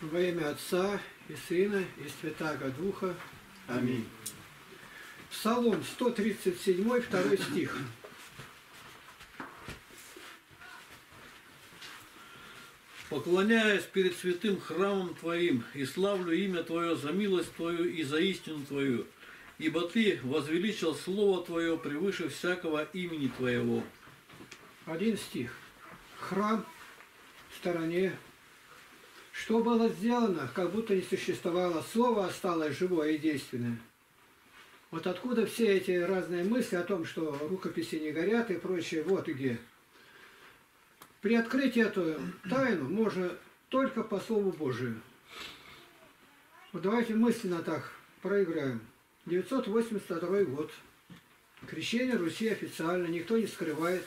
Во имя Отца и Сына и Святаго Духа. Аминь. Псалом 137, 2 стих. Поклоняюсь перед святым храмом Твоим и славлю имя Твое за милость Твою и за истину Твою, ибо Ты возвеличил слово Твое превыше всякого имени Твоего. Один стих. Храм в стороне. Что было сделано, как будто не существовало, слово осталось живое и действенное. Вот откуда все эти разные мысли о том, что рукописи не горят и прочее, вот где. При открытии эту тайну можно только по Слову Божию. Вот давайте мысленно так проиграем. 982 год. Крещение Руси официально, никто не скрывает.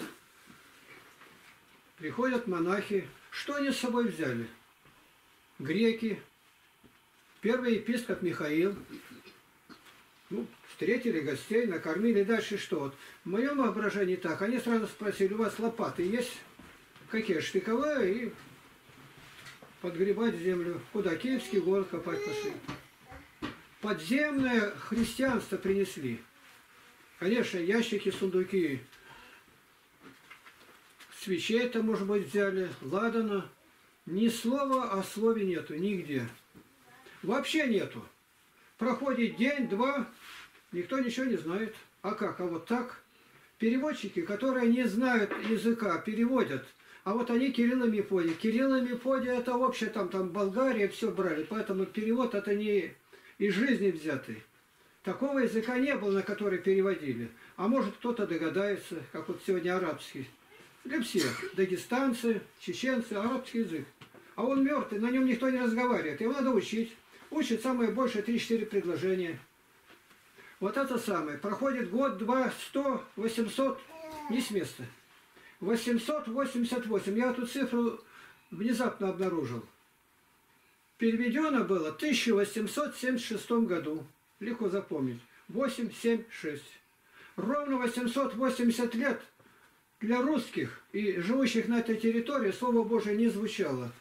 Приходят монахи. Что они с собой взяли? Греки. Первый епископ Михаил. Ну, встретили гостей, накормили. Дальше что? Вот в моем воображении так. Они сразу спросили, у вас лопаты есть? Какие штыковые, и подгребать землю. Куда? Киевский город копать пошли. Подземное христианство принесли. Конечно, ящики, сундуки. Свечей-то, может быть, взяли. Ладана. Ни слова о слове нету нигде. Вообще нету. Проходит день-два, никто ничего не знает. А как? А вот так. Переводчики, которые не знают языка, переводят. А вот они Кирилл и Мефодий. Кирилл и Мефодий — это общее, там Болгария, все брали. Поэтому перевод это не из жизни взятый. Такого языка не было, на который переводили. А может кто-то догадается, как вот сегодня арабский. Для всех. Дагестанцы, чеченцы, арабский язык. А он мертвый, на нем никто не разговаривает. Его надо учить. Учат самое большее 3-4 предложения. Вот это самое. Проходит год, два, 100, 800, не с места. 888. Я эту цифру внезапно обнаружил. Переведено было в 1876 году. Легко запомнить. 876. Ровно 880 лет для русских и живущих на этой территории Слово Божие не звучало.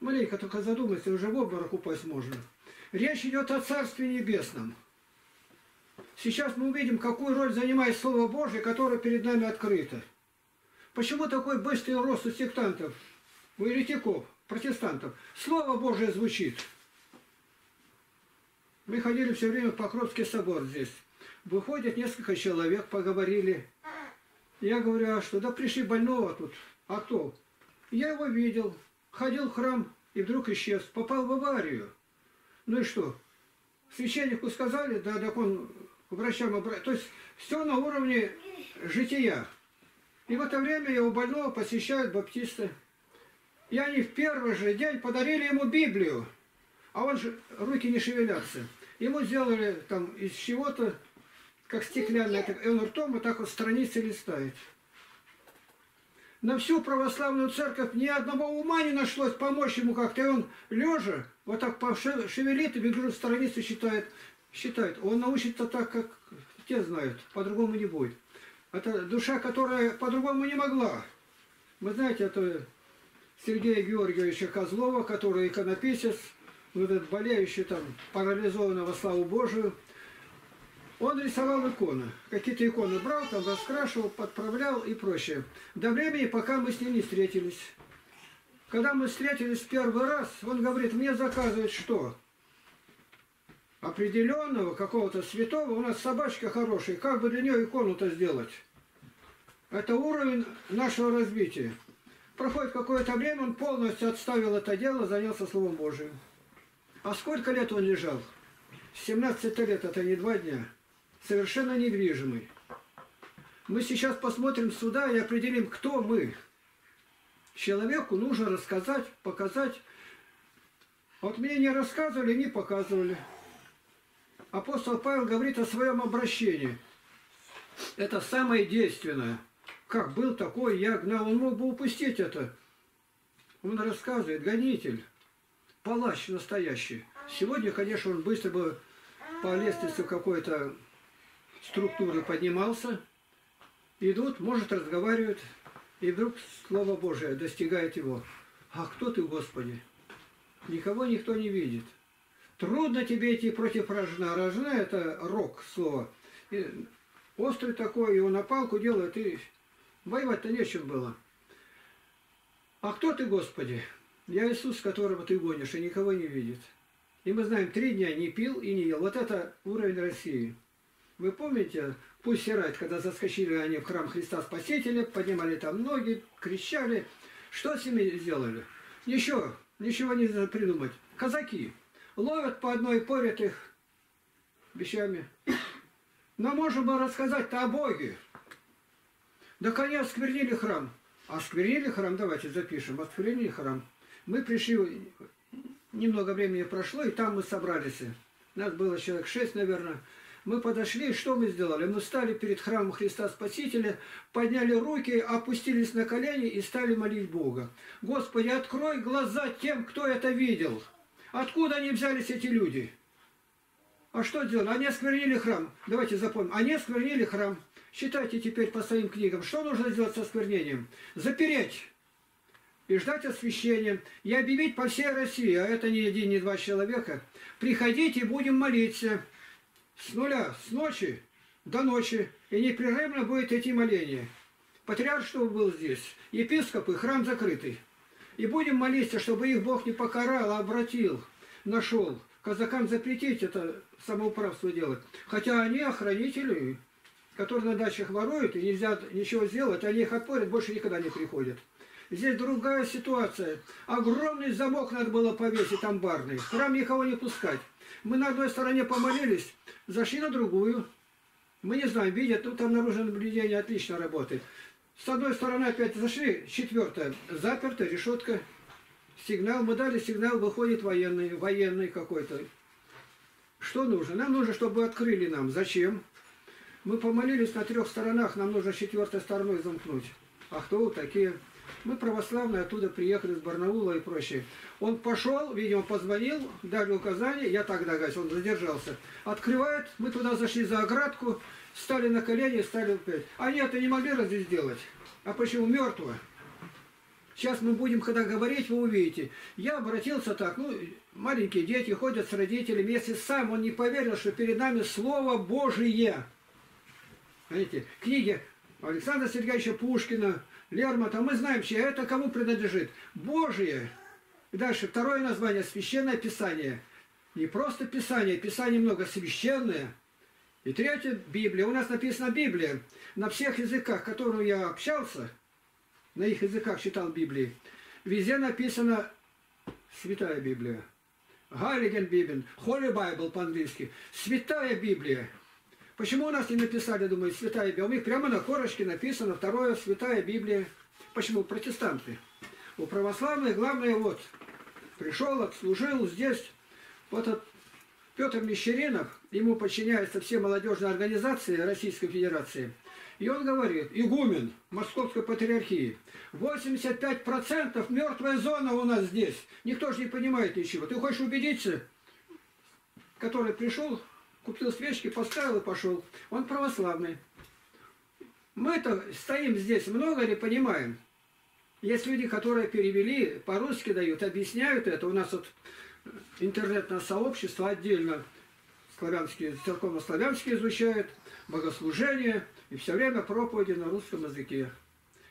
Маленько только задумайся, уже в обморок упасть можно. Речь идет о Царстве Небесном. Сейчас мы увидим, какую роль занимает Слово Божие, которое перед нами открыто. Почему такой быстрый рост у сектантов, у еретиков, протестантов? Слово Божие звучит. Мы ходили все время в Покровский собор здесь. Выходит несколько человек, поговорили. Я говорю, а что? Да пришли больного тут. А кто? Я его видел, ходил в храм и вдруг исчез. Попал в аварию. Ну и что? Священнику сказали, да, так он к врачам обратился. То есть все на уровне жития. И в это время его больного посещают баптисты. И они в первый же день подарили ему Библию. А он же, руки не шевелятся. Ему сделали там из чего-то, как стеклянное, и он ртом вот так вот страницы листает. На всю православную церковь ни одного ума не нашлось помочь ему как-то. И он лежа, вот так шевелит и бегут страницы, считает. Он научится так, как те знают, по-другому не будет. Это душа, которая по-другому не могла. Вы знаете, это Сергея Георгиевича Козлова, который иконописец, вот этот болеющий там, парализованного, славу Божию. Он рисовал иконы. Какие-то иконы брал, там раскрашивал, подправлял и прочее. До времени, пока мы с ним не встретились. Когда мы встретились первый раз, он говорит, мне заказывают что? Определенного какого-то святого. У нас собачка хорошая. Как бы для нее икону-то сделать? Это уровень нашего развития. Проходит какое-то время, он полностью отставил это дело, занялся Словом Божиим. А сколько лет он лежал? 17 лет, это не 2 дня. Совершенно недвижимый. Мы сейчас посмотрим сюда и определим, кто мы. Человеку нужно рассказать, показать. Вот мне не рассказывали, не показывали. Апостол Павел говорит о своем обращении. Это самое действенное. Как был такой, я гнал. Он мог бы упустить это. Он рассказывает, гонитель, палач настоящий. Сегодня, конечно, он быстро бы по лестнице какой-то структуры поднимался, идут, может, разговаривают, и вдруг Слово Божие достигает его. «А кто ты, Господи? Никого никто не видит. Трудно тебе идти против рожна». Рожна – это рог, слово. И острый такой, его на палку делают, и воевать-то нечем было. «А кто ты, Господи? Я Иисус, которого ты гонишь, и никого не видит». И мы знаем, 3 дня не пил и не ел. Вот это уровень России. Вы помните, пусть сирать, когда заскочили они в храм Христа Спасителя, поднимали там ноги, кричали. Что с ними сделали? Еще, ничего не надо придумать. Казаки ловят по одной, порят их вещами. Но можно было рассказать-то о Боге. Да, они осквернили храм. Осквернили храм, давайте запишем, осквернили храм. Мы пришли, немного времени прошло, и там мы собрались. Нас было человек 6, наверное. Мы подошли, и что мы сделали? Мы встали перед храмом Христа Спасителя, подняли руки, опустились на колени и стали молить Бога. «Господи, открой глаза тем, кто это видел». Откуда они взялись, эти люди? А что сделали? Они осквернили храм. Давайте запомним. Они осквернили храм. Считайте теперь по своим книгам. Что нужно сделать со осквернением? Запереть и ждать освящения. И объявить по всей России, а это не один, не два человека. Приходите и будем молиться. С нуля, с ночи до ночи. И непрерывно будет идти моление. Патриарх, чтобы был здесь. Епископ и храм закрытый. И будем молиться, чтобы их Бог не покарал, а обратил, нашел. Казакам запретить это самоуправство делать. Хотя они охранители, которые на дачах воруют, и нельзя ничего сделать, они их отпорят, больше никогда не приходят. Здесь другая ситуация. Огромный замок надо было повесить амбарный, в храм никого не пускать. Мы на одной стороне помолились, зашли на другую. Мы не знаем, видят, ну там наружное наблюдение отлично работает. С одной стороны опять зашли, 4-я, заперта, решетка, сигнал. Мы дали сигнал, выходит военный, военный какой-то. Что нужно? Нам нужно, чтобы открыли нам. Зачем? Мы помолились на 3 сторонах, нам нужно 4-й стороной замкнуть. А кто вы такие? Мы православные, оттуда приехали, из Барнаула и прочее. Он пошел, видимо, позвонил, дали указание, я так догадался, он задержался. Открывает, мы туда зашли за оградку, встали на колени, встали опять. А нет, и не могли разве сделать? А почему мертвого? Сейчас мы будем, когда говорить, вы увидите. Я обратился так, ну, маленькие дети ходят с родителями. Если сам он не поверил, что перед нами Слово Божие. Знаете, книги Александра Сергеевича Пушкина, Лермонтова, мы знаем, чья это, кому принадлежит. Божие. И дальше второе название, Священное Писание. Не просто Писание, Писание много священное. И 3-е, Библия. У нас написана Библия. На всех языках, которым я общался, на их языках читал Библии, везде написана Святая Библия. Heiligen Bibel, Holy Bible по-английски. Святая Библия. Почему у нас не написали, думаю, Святая Библия? У них прямо на корочке написано 2-е, Святая Библия. Почему? Протестанты. У православных главное вот. Пришел, отслужил здесь. Вот этот Петр Мещеринов, ему подчиняются все молодежные организации Российской Федерации. И он говорит, игумен Московской Патриархии, 85% мертвая зона у нас здесь. Никто же не понимает ничего. Ты хочешь убедиться, который пришел, купил свечки, поставил и пошел. Он православный. Мы-то стоим здесь, много не понимаем. Есть люди, которые перевели, по-русски дают, объясняют это. У нас вот интернетное сообщество отдельно славянские, церковно-славянские изучают, богослужение, и все время проповеди на русском языке.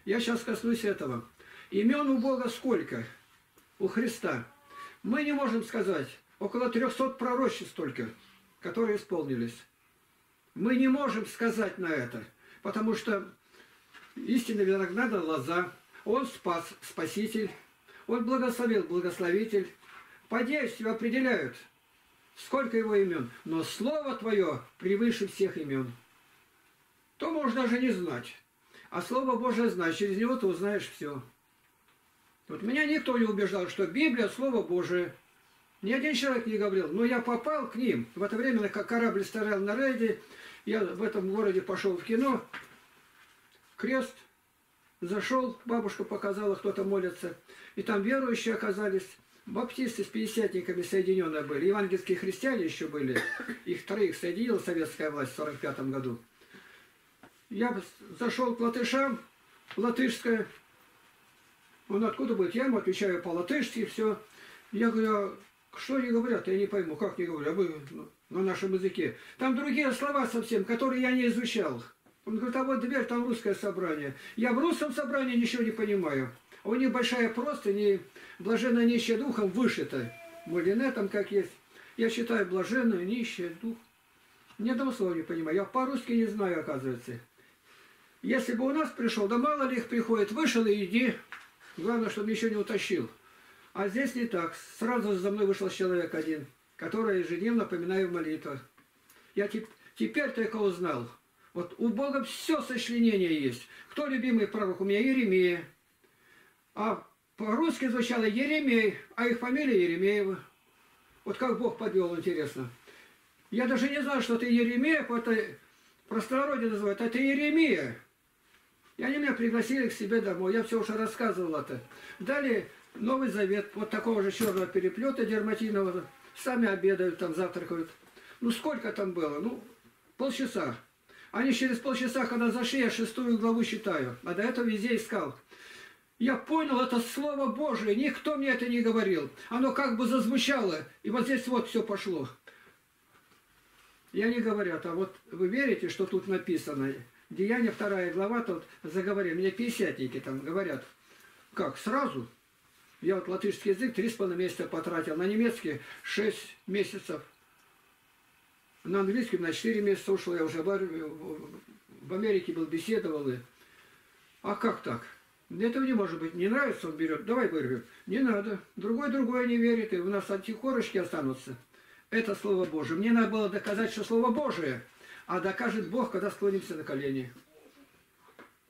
Я сейчас коснусь этого. Имен у Бога сколько? У Христа. Мы не можем сказать, около 300 пророчеств только, которые исполнились. Мы не можем сказать на это, потому что истинно винограда лоза, он спас, спаситель, он благословил, благословитель. По действию определяют, сколько его имен. Но слово твое превыше всех имен. То можно даже не знать. А слово Божие знаешь, через него ты узнаешь все. Вот меня никто не убеждал, что Библия – слово Божие. Ни один человек не говорил. Но я попал к ним. В это время, как корабль стоял на рейде, я в этом городе пошел в кино. Крест. Зашел, бабушка показала, кто-то молится. И там верующие оказались. Баптисты с пятидесятниками соединенные были, евангельские христиане еще были, их троих соединила советская власть в 1945 году. Я зашел к латышам, латышская, он откуда будет, я ему отвечаю по-латышски, все. Я говорю, что они говорят, я не пойму, как не говорю, а вы на нашем языке. Там другие слова совсем, которые я не изучал. Он говорит, а вот дверь, там русское собрание. Я в русском собрании ничего не понимаю. У них большая простыня, блаженная нищая духом вышита. Мулине там как есть. Я считаю блаженную, нищая дух. Ни одного слова не понимаю. Я по-русски не знаю, оказывается. Если бы у нас пришел, да мало ли их приходит, вышел и иди. Главное, чтобы ничего не утащил. А здесь не так. Сразу за мной вышел человек один, который ежедневно напоминаю в молитвах. Я теперь только узнал. Вот у Бога все сочленение есть. Кто любимый пророк? У меня Еремия. А по-русски звучало Еремей, а их фамилия Еремеева. Вот как Бог подвел, интересно. Я даже не знал, что ты Еремеев, вот это простонародье называют, а ты Еремия. И они меня пригласили к себе домой, я все уже рассказывал это. Далее Новый Завет, вот такого же черного переплета дерматинового. Сами обедают, там завтракают. Ну сколько там было? Ну, полчаса. Они через полчаса, когда зашли, я 6 главу читаю, а до этого везде искал. Я понял, это Слово Божие, никто мне это не говорил. Оно как бы зазвучало, и вот здесь вот все пошло. И они говорят, а вот вы верите, что тут написано? Деяния 2 глава, тут заговорили, мне пятидесятники там говорят. Как, сразу? Я вот латышский язык 3,5 месяца потратил, на немецкий 6 месяцев. На английском на 4 месяца ушел, я уже в Америке был, беседовал. И... А как так? Этого не может быть. Не нравится, он берет. Давай вырвем. Не надо. Другой не верит, и у нас антихорочки останутся. Это Слово Божие. Мне надо было доказать, что Слово Божие. А докажет Бог, когда склонимся на колени.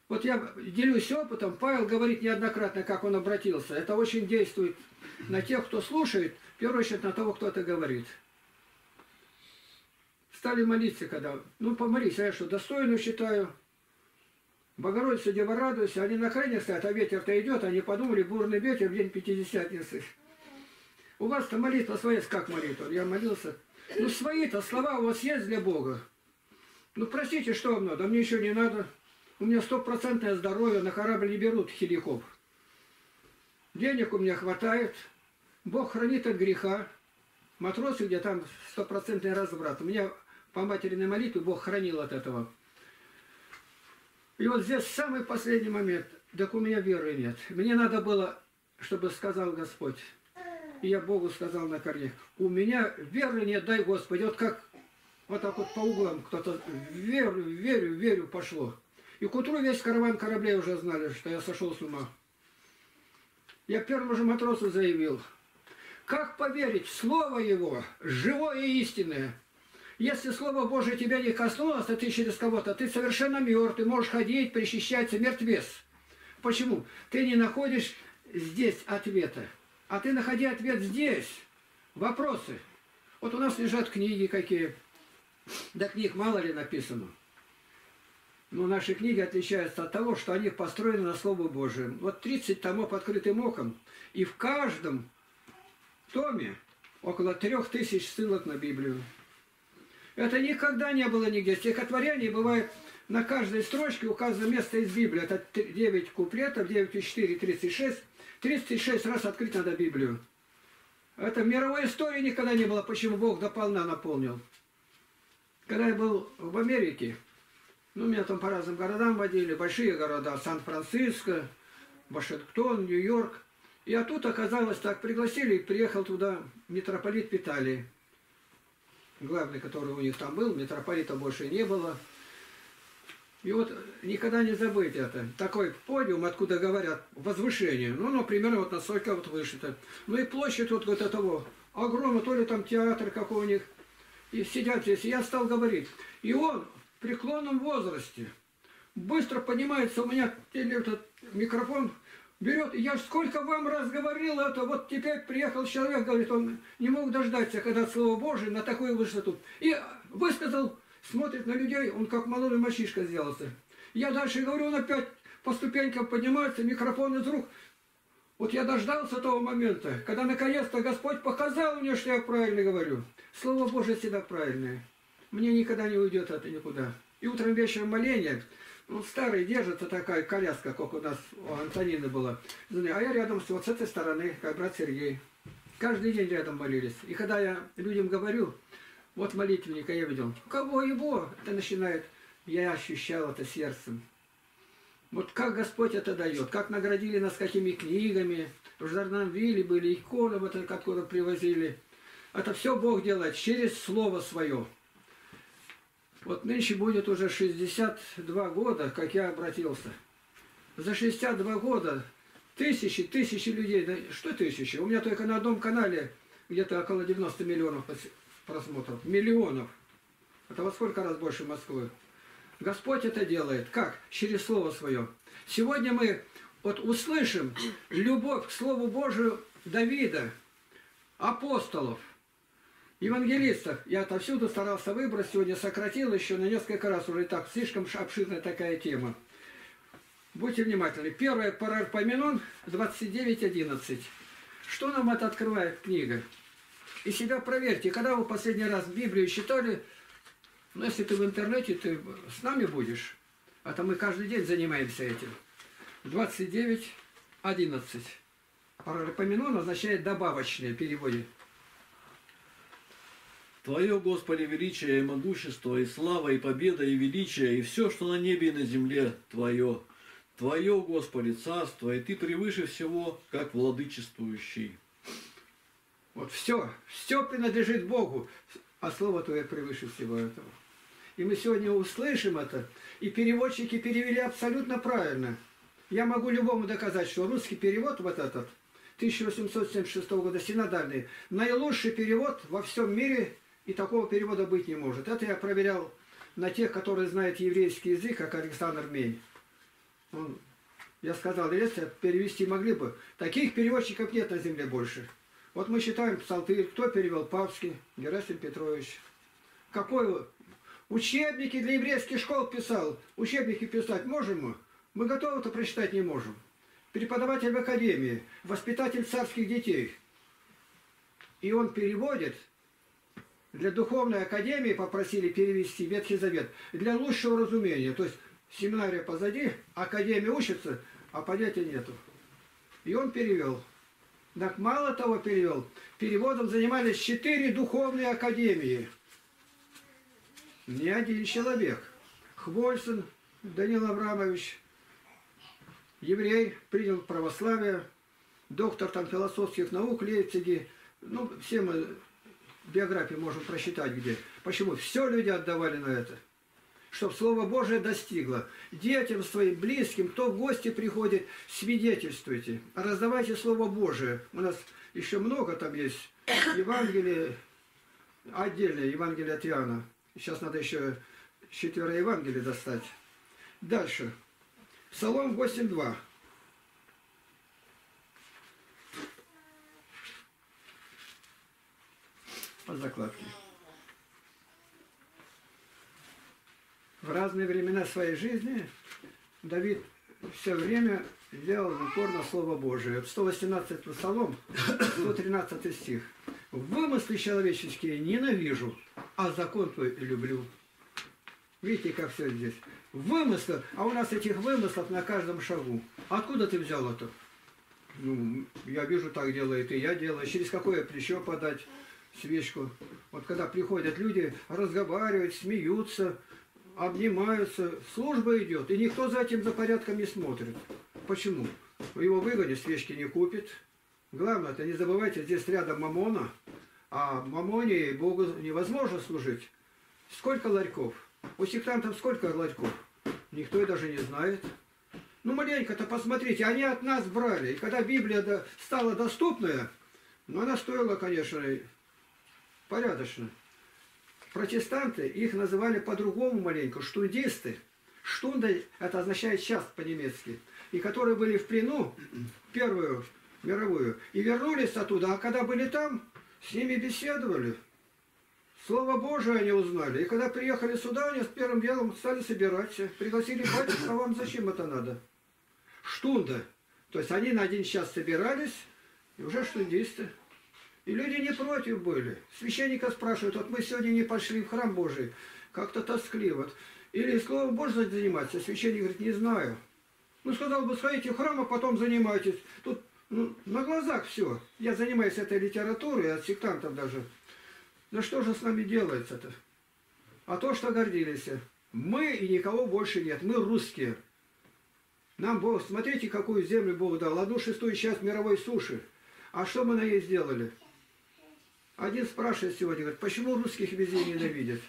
Вот я делюсь опытом. Павел говорит неоднократно, как он обратился. Это очень действует на тех, кто слушает. В первую очередь на того, кто это говорит. Стали молиться, когда... Ну, помолись, а я что, достойную считаю? Богородица, Дева, радуйся. Они на крайне стоят, а ветер-то идет. Они подумали, бурный ветер в день пятидесятницы. У вас-то молитва своя, как молитва? Я молился. Ну, свои-то слова у вас есть для Бога. Ну, простите, что вам надо? Мне еще не надо. У меня 100% здоровье, на корабль не берут хиликов. Денег у меня хватает. Бог хранит от греха. Матросы, где там 100% разврат. У меня... По материной молитве Бог хранил от этого. И вот здесь самый последний момент. Так у меня веры нет. Мне надо было, чтобы сказал Господь. И я Богу сказал на корнях. У меня веры нет, дай Господи. Вот как вот так вот по углам кто-то верю, верю, верю пошло. И к утру весь караван кораблей уже знали, что я сошел с ума. Я первому же матросу заявил. Как поверить в Слово Его, живое и истинное? Если Слово Божие тебя не коснулось, а ты через кого-то, ты совершенно мертв, ты можешь ходить, причащаться, мертвец. Почему? Ты не находишь здесь ответа. А ты находи ответ здесь. Вопросы. Вот у нас лежат книги какие. Да книг мало ли написано. Но наши книги отличаются от того, что они построены на Слово Божие. Вот 30 томов открытым оком. И в каждом томе около 3000 ссылок на Библию. Это никогда не было нигде. Стихотворение бывает на каждой строчке указано место из Библии. Это 9 куплетов, 9,4, 36. 36 раз открыть надо Библию. Это в мировой истории никогда не было, почему Бог дополна наполнил. Когда я был в Америке, ну, меня там по разным городам водили, большие города, Сан-Франциско, Вашингтон, Нью-Йорк. И оттуда оказалось так, пригласили, и приехал туда митрополит Питалии. Главный, который у них там был, митрополита больше не было. И вот никогда не забыть это. Такой подиум, откуда говорят, возвышение. Ну, например, вот настолько вот выше-то. Ну и площадь вот этого огромного, то ли там театр какой у них. И сидят здесь. И я стал говорить. И он в преклонном возрасте быстро поднимается, у меня этот микрофон берет. Я сколько вам раз говорил это, вот теперь приехал человек, говорит, он не мог дождаться, когда Слово Божие на такую высоту. И высказал, смотрит на людей, он как молодой мальчишка сделался. Я дальше говорю, он опять по ступенькам поднимается, микрофон из рук. Вот я дождался того момента, когда наконец-то Господь показал мне, что я правильно говорю. Слово Божие всегда правильное. Мне никогда не уйдет это никуда. И утром вечером моление. Ну, старый держится, такая коляска, как у нас у Антонины была. А я рядом вот с этой стороны, как брат Сергей. Каждый день рядом молились. И когда я людям говорю, вот молитвенника я видел, кого его? Это начинает. Я ощущал это сердцем. Вот как Господь это дает, как наградили нас какими книгами, в Жарнамвиле были иконы, вот откуда привозили. Это все Бог делает через Слово Свое. Вот нынче будет уже 62 года, как я обратился. За 62 года тысячи людей, да что тысячи? У меня только на одном канале где-то около 90 миллионов просмотров. Миллионов. Это во сколько раз больше Москвы? Господь это делает. Как? Через Слово Свое. Сегодня мы вот услышим любовь к Слову Божию Давида, апостолов, евангелистов. Я отовсюду старался выбрать, сегодня сократил еще на несколько раз, уже так, слишком обширная такая тема. Будьте внимательны. Первое Паральпоменон 29:11. Что нам это открывает книга? И себя проверьте. Когда вы последний раз Библию читали, но если ты в интернете, ты с нами будешь. А то мы каждый день занимаемся этим. 29:11. Паральпоменон означает добавочное в переводе. Твое, Господи, величие и могущество, и слава, и победа, и величие, и все, что на небе и на земле, Твое. Твое, Господи, царство, и Ты превыше всего, как владычествующий. Вот все, все принадлежит Богу. А слово Твое превыше всего этого. И мы сегодня услышим это. И переводчики перевели абсолютно правильно. Я могу любому доказать, что русский перевод вот этот, 1876 года, синодальный, наилучший перевод во всем мире, и такого перевода быть не может. Это я проверял на тех, которые знают еврейский язык, как Александр Мень. Я сказал, если перевести могли бы, таких переводчиков нет на земле больше. Вот мы считаем псалтырь, кто перевел? Павский, Герасим Петрович. Какой учебники для еврейских школ писал? Учебники писать можем мы? Мы готовы-то прочитать не можем. Преподаватель в академии, воспитатель царских детей. И он переводит. Для духовной академии попросили перевести Ветхий Завет. Для лучшего разумения. То есть семинария позади, академия учится, а понятия нету. И он перевел. Так мало того перевел, переводом занимались 4 духовные академии. Не один человек. Хвольсен Данил Аврамович, еврей, принял православие, доктор там философских наук, Лейпциги. Ну, все мы биографии можем прочитать где. Почему? Все люди отдавали на это. Чтобы Слово Божие достигло. Детям своим, близким, кто в гости приходит, свидетельствуйте. Раздавайте Слово Божие. У нас еще много там есть. Евангелие, отдельное Евангелие от Иоанна. Сейчас надо еще 4 Евангелия достать. Дальше. Псалом 8:2. Под закладки. В разные времена своей жизни Давид все время делал упор на Слово Божие. 118 Псалом, 113 стих. Вымыслы человеческие ненавижу, а закон твой люблю. Видите, как все здесь. Вымыслы, а у нас этих вымыслов на каждом шагу. Откуда ты взял это? Ну, я вижу, так делает, и я делаю. Через какое плечо подать свечку? Вот когда приходят люди, разговаривают, смеются, обнимаются, служба идет, и никто за этим, за порядком не смотрит. Почему? Его выгонят, свечки не купит. Главное, это не забывайте, здесь рядом Мамона, а Мамоне Богу невозможно служить. Сколько ларьков? У сектантов сколько ларьков? Никто и даже не знает. Ну, маленько-то посмотрите, они от нас брали. И когда Библия стала доступная, но она стоила, конечно, порядочно. Протестанты, их называли по-другому маленько, штундисты. Штунды, это означает час по-немецки. И которые были в плену, Первую мировую, и вернулись оттуда. А когда были там, с ними беседовали. Слово Божие они узнали. И когда приехали сюда, они с первым делом стали собираться. Пригласили батюшку, а вам зачем это надо? Штунда. То есть они на один час собирались, и уже штундисты. И люди не против были. Священника спрашивают, вот мы сегодня не пошли в храм Божий, как-то тоскливо. Или словом Божьим заниматься, священник говорит, не знаю. Ну, сказал бы, сходите в храм, а потом занимайтесь. Тут ну, на глазах все. Я занимаюсь этой литературой, от сектантов даже. Да что же с нами делается-то? А то, что гордились. Мы и никого больше нет. Мы русские. Нам Бог, смотрите, какую землю Бог дал. 1/6 часть мировой суши. А что мы на ней сделали? Один спрашивает сегодня, говорит, почему русских везде ненавидят?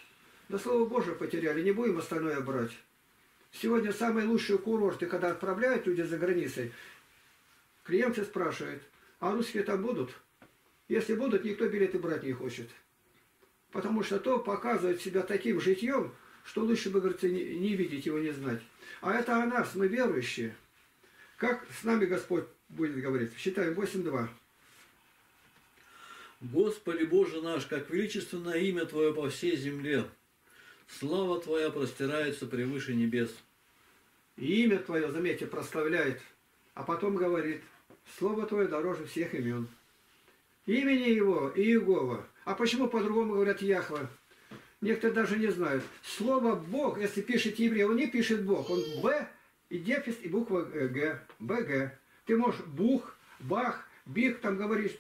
Да слово Божие потеряли, не будем остальное брать. Сегодня самые лучшие курорты, когда отправляют люди за границей, клиенты спрашивают, а русские там будут? Если будут, никто билеты брать не хочет. Потому что то показывает себя таким житьем, что лучше бы, говорится, не видеть его, не знать. А это о нас, мы верующие. Как с нами Господь будет говорить? Считаем 8:2. Господи Боже наш, как величественно имя Твое по всей земле. Слава Твоя простирается превыше небес. И имя Твое, заметьте, прославляет, а потом говорит, слово Твое дороже всех имен. Имени Его Иегова. А почему по-другому говорят Яхва? Некоторые даже не знают. Слово Бог, если пишет еврей, он не пишет Бог. Он Б и дефис, и буква Г. БГ. Ты можешь Бух, Бах, Бих, там говоришь.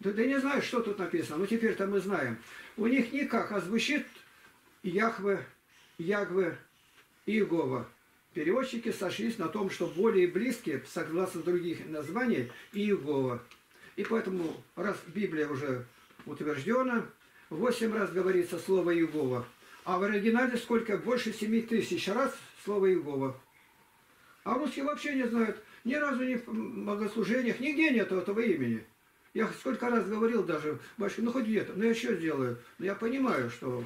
Да ты не знаешь, что тут написано. Ну теперь-то мы знаем. У них никак, а звучит Яхве, Ягве, Иегова. Переводчики сошлись на том, что более близкие, согласно других названий, Иегова. И поэтому, раз Библия уже утверждена, 8 раз говорится слово Иегова. А в оригинале сколько? Больше 7000 раз слово Иегова. А русские вообще не знают. Ни разу ни в богослужениях, нигде нет этого имени. Я сколько раз говорил даже, батюшка, ну хоть где-то, ну я что сделаю? Ну я понимаю, что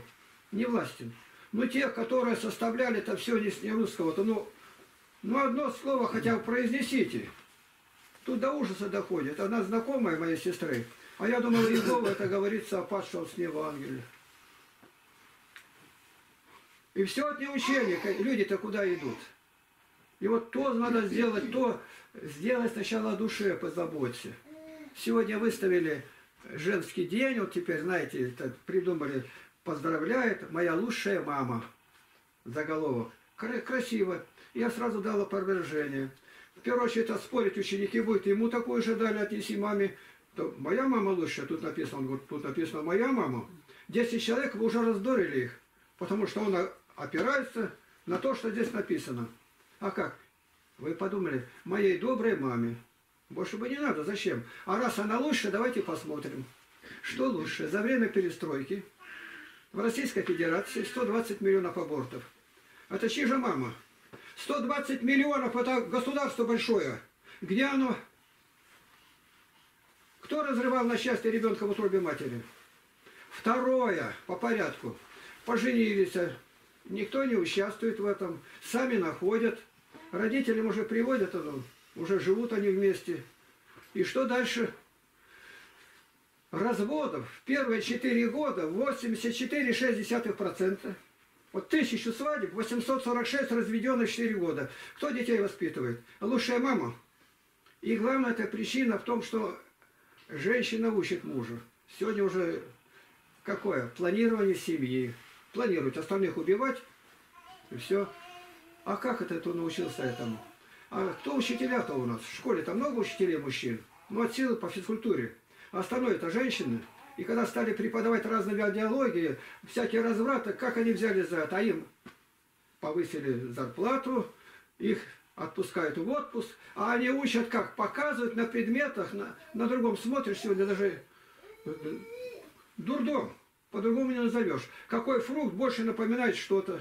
не властен. Но те, которые составляли это все не русского, то ну одно слово хотя бы произнесите. Тут до ужаса доходит. Она знакомая моей сестры. А я думал, Иегова это говорится о падшем с неба ангеле. И все от неучения. Люди-то куда идут? И вот то надо сделать, то сделать сначала о душе, позаботься. Сегодня выставили женский день, вот теперь, знаете, придумали, поздравляет моя лучшая мама, заголовок. Красиво. Я сразу дала опровержение. В первую очередь, оспорить ученики будут, ему такую же дали, отнеси маме. То моя мама лучшая, тут написано, он говорит, тут написано моя мама. 10 человек, вы уже раздорили их, потому что он опирается на то, что здесь написано. А как? Вы подумали, моей доброй маме. Больше бы не надо, зачем? А раз она лучше, давайте посмотрим. Что лучше? За время перестройки в Российской Федерации 120 миллионов абортов. Это чья же мама? 120 миллионов, это государство большое. Где оно? Кто разрывал на счастье ребенка в утробе матери? Второе, по порядку. Поженились, никто не участвует в этом, сами находят. Родителям уже приводят, уже живут они вместе. И что дальше? Разводов в первые 4 года 84,6%. Вот 1000 свадеб, 846 разведенных в 4 года. Кто детей воспитывает? Лучшая мама. И главная эта причина в том, что женщина учит мужа. Сегодня уже какое? Планирование семьи. Планировать, остальных убивать. И все. А как это кто научился этому? А кто учителя-то у нас? В школе-то много учителей мужчин? Ну, от силы по физкультуре. А остальное это женщины. И когда стали преподавать разные идеологии, всякие развраты, как они взяли за это? А им повысили зарплату, их отпускают в отпуск, а они учат как? Показывают на предметах, на другом смотришь сегодня даже дурдом, по-другому не назовешь. Какой фрукт больше напоминает что-то?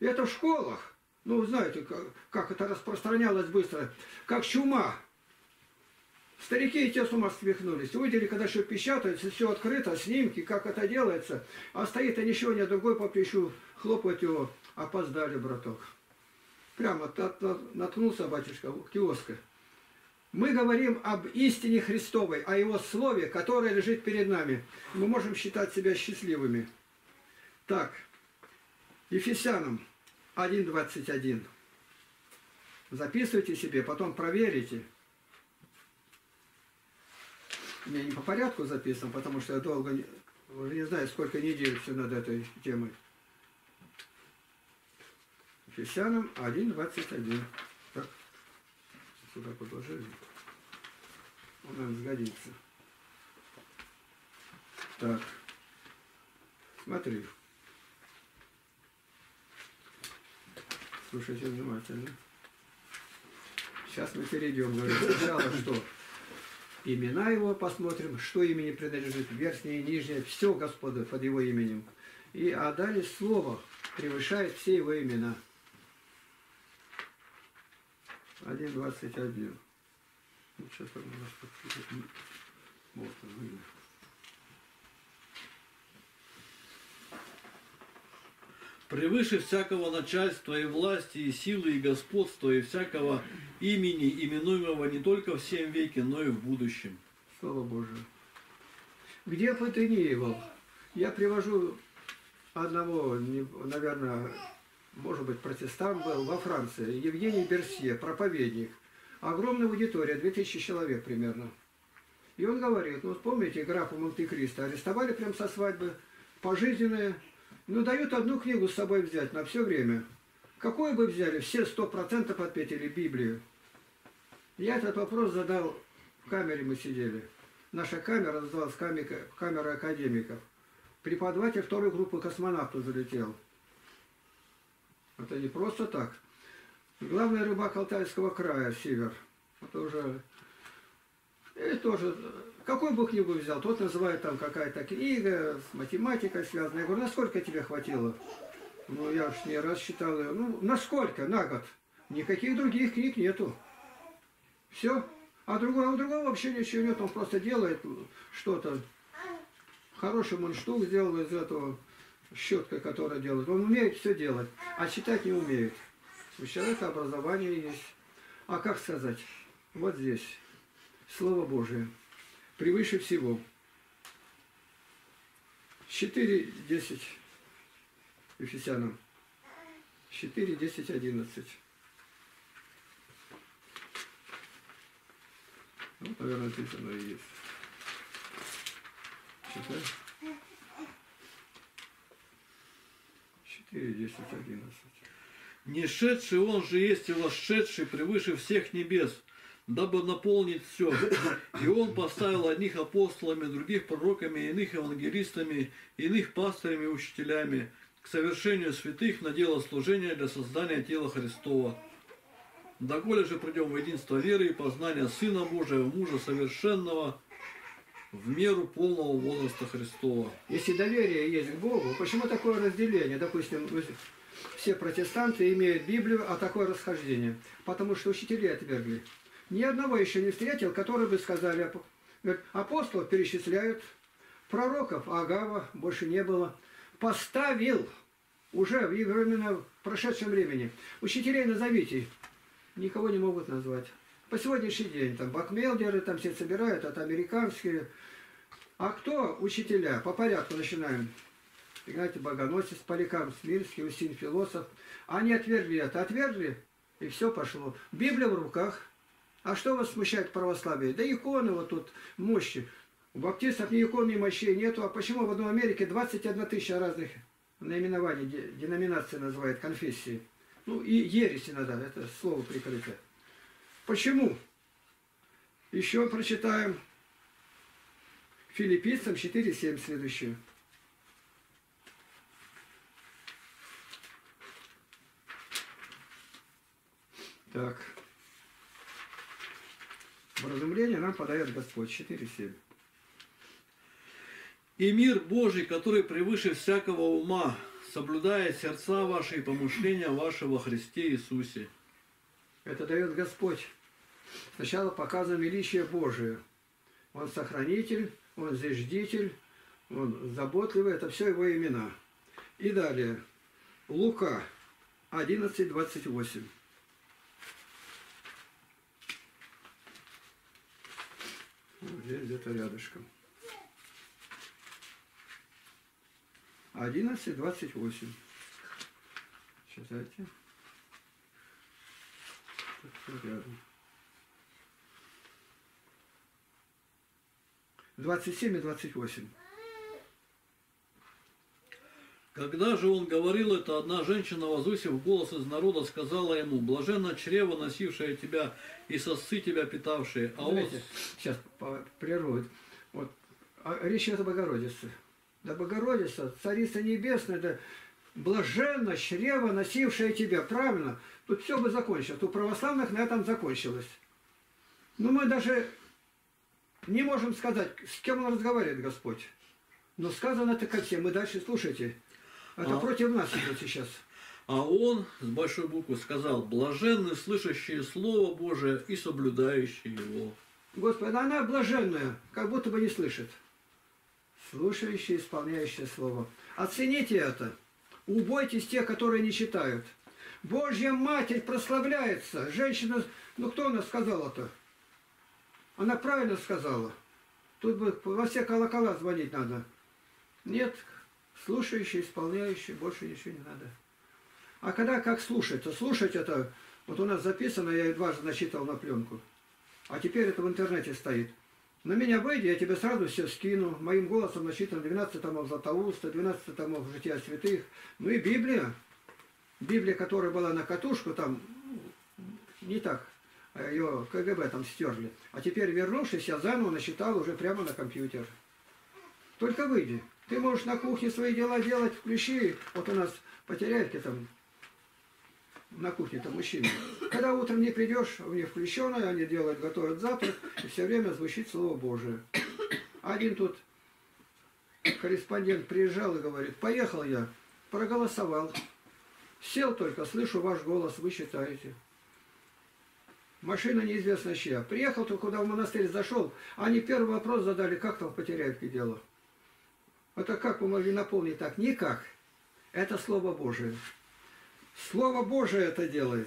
Это в школах. Ну, знаете, как это распространялось быстро, как чума. Старики и те с ума свихнулись. Увидели, когда все печатается, все открыто, снимки, как это делается. А стоит, а ничего нет, другой по плечу хлопать его. Опоздали, браток. Прямо наткнулся батюшка у киоска. Мы говорим об истине Христовой, о Его Слове, которое лежит перед нами. Мы можем считать себя счастливыми. Так, Ефесянам 1:21. Записывайте себе, потом проверите. У меня не по порядку записан, потому что я долго, не знаю, сколько недель все над этой темой. Ефесянам 1:21. Так, сюда подложили. Он нам сгодится. Так, смотри. Слушайте внимательно. Сейчас мы перейдем. Сначала что? Имена его посмотрим, что имени принадлежит, верхнее и нижнее, все, Господа, под его именем. И а далее слово превышает все его имена. 1:21. Сейчас он у нас подпишет. Вот он вымер. Превыше всякого начальства и власти, и силы, и господства, и всякого имени, именуемого не только в сем веке, но и в будущем. Слава Божию. Где Патениевал? Я привожу одного, наверное, может быть, протестант был во Франции, Евгений Берсье, проповедник. Огромная аудитория, 2000 человек примерно. И он говорит, ну, помните, графа Монте-Кристо арестовали прям со свадьбы, пожизненные. Ну, дают одну книгу с собой взять на все время. Какую бы взяли? Все 100% ответили Библию. Я этот вопрос задал, в камере мы сидели. Наша камера называлась камера академиков. Преподаватель второй группы космонавтов залетел. Это не просто так. Главный рыбак Алтайского края, Север. Это уже... И тоже... Какую бы книгу взял? Тот называет там какая-то книга с математикой связанная. Я говорю, насколько тебе хватило? Ну, я уж не рассчитал ее. Ну, насколько? На год. Никаких других книг нету. Все. А у другого вообще ничего нет. Он просто делает что-то. Хороший он штук сделал из этого щетка, которая делает. Он умеет все делать, а читать не умеет. У человека образование есть. А как сказать? Вот здесь. Слово Божие. Превыше всего. 4:10 Ефесянам. 4:10-11. Ну, наверное, здесь оно и есть. Читай. 4:10-11. Не шедший он же есть и восшедший превыше всех небес, дабы наполнить все. И он поставил одних апостолами, других пророками, иных евангелистами, иных пастырями и учителями к совершению святых на дело служения для создания тела Христова. Доколе же придем в единство веры и познания Сына Божия, мужа совершенного, в меру полного возраста Христова. Если доверие есть к Богу, почему такое разделение? Допустим, все протестанты имеют Библию, а такое расхождение? Потому что учители отвергли. Ни одного еще не встретил, который бы сказали, апостолов перечисляют, пророков Агава больше не было. Поставил уже в прошедшем времени. Учителей назовите, никого не могут назвать. По сегодняшний день там бакмелдеры, там все собирают, это американские. А кто учителя? По порядку начинаем. Игнатий Богоносец, Поликарп Смирский, Усин Философ. Они отвергли это, отвергли, и все пошло. Библия в руках. А что вас смущает православие? Да иконы вот тут, мощи. У баптистов ни икон, ни мощей нету. А почему в одной Америке 21 000 разных наименований, деноминаций называют, конфессии? Ну и ересь иногда, это слово прикрыто. Почему? Еще прочитаем Филиппийцам 4:7 следующее. Так. Вразумление нам подает Господь. 4:7. «И мир Божий, который превыше всякого ума, соблюдая сердца ваши и помышления ваши во Христе Иисусе». Это дает Господь. Сначала показано величие Божие. Он сохранитель, он зиждитель, он заботливый. Это все его имена. И далее. Лука 11:28. Здесь где-то рядышком. 11:28. Читайте. рядом. 27 и 28. Когда же он говорил это, одна женщина, возвысив голос из народа, сказала ему: «Блаженно чрево, носившее тебя, и сосцы тебя питавшие». А он... Сейчас прерву. Вот. Речь идет о Богородице. Да, Богородица, Царица Небесная, да, блаженно чрево, носившее тебя. Правильно? Тут все бы закончилось. У православных на этом закончилось. Но мы даже не можем сказать, с кем он разговаривает Господь. Но сказано это ко всем. И дальше слушайте. Это против нас идет сейчас. А он с большой буквы сказал: «Блаженны слышащие Слово Божие и соблюдающие его». Господи, она блаженная, как будто бы не слышит. Слушающие, исполняющие Слово. Оцените это. Убойтесь тех, которые не читают. Божья Матерь прославляется. Женщина, ну кто она сказала-то? Она правильно сказала. Тут бы во все колокола звонить надо. Нет. Слушающий, исполняющий, больше ничего не надо. А когда как слушать? То слушать это, вот у нас записано, я дважды начитал на пленку. А теперь это в интернете стоит. На меня выйди, я тебе сразу все скину. Моим голосом начитано 12 томов Златоуста, 12 томов Жития Святых. Ну и Библия. Библия, которая была на катушку, там не так. Ее КГБ там стерли. А теперь, вернувшись, я заново начитал уже прямо на компьютер. Только выйди. Ты можешь на кухне свои дела делать, включи. Вот у нас Потеряевка там, на кухне там мужчины. Когда утром не придешь, у них включенное, они делают, готовят завтрак, и все время звучит Слово Божие. Один тут корреспондент приезжал и говорит: поехал я, проголосовал. Сел только, слышу ваш голос, вы читаете. Машина неизвестна чья. Приехал только, куда в монастырь зашел, они первый вопрос задали: как там в Потеряевке дело? Это как вы могли наполнить так? Никак. Это Слово Божие. Слово Божие это делает.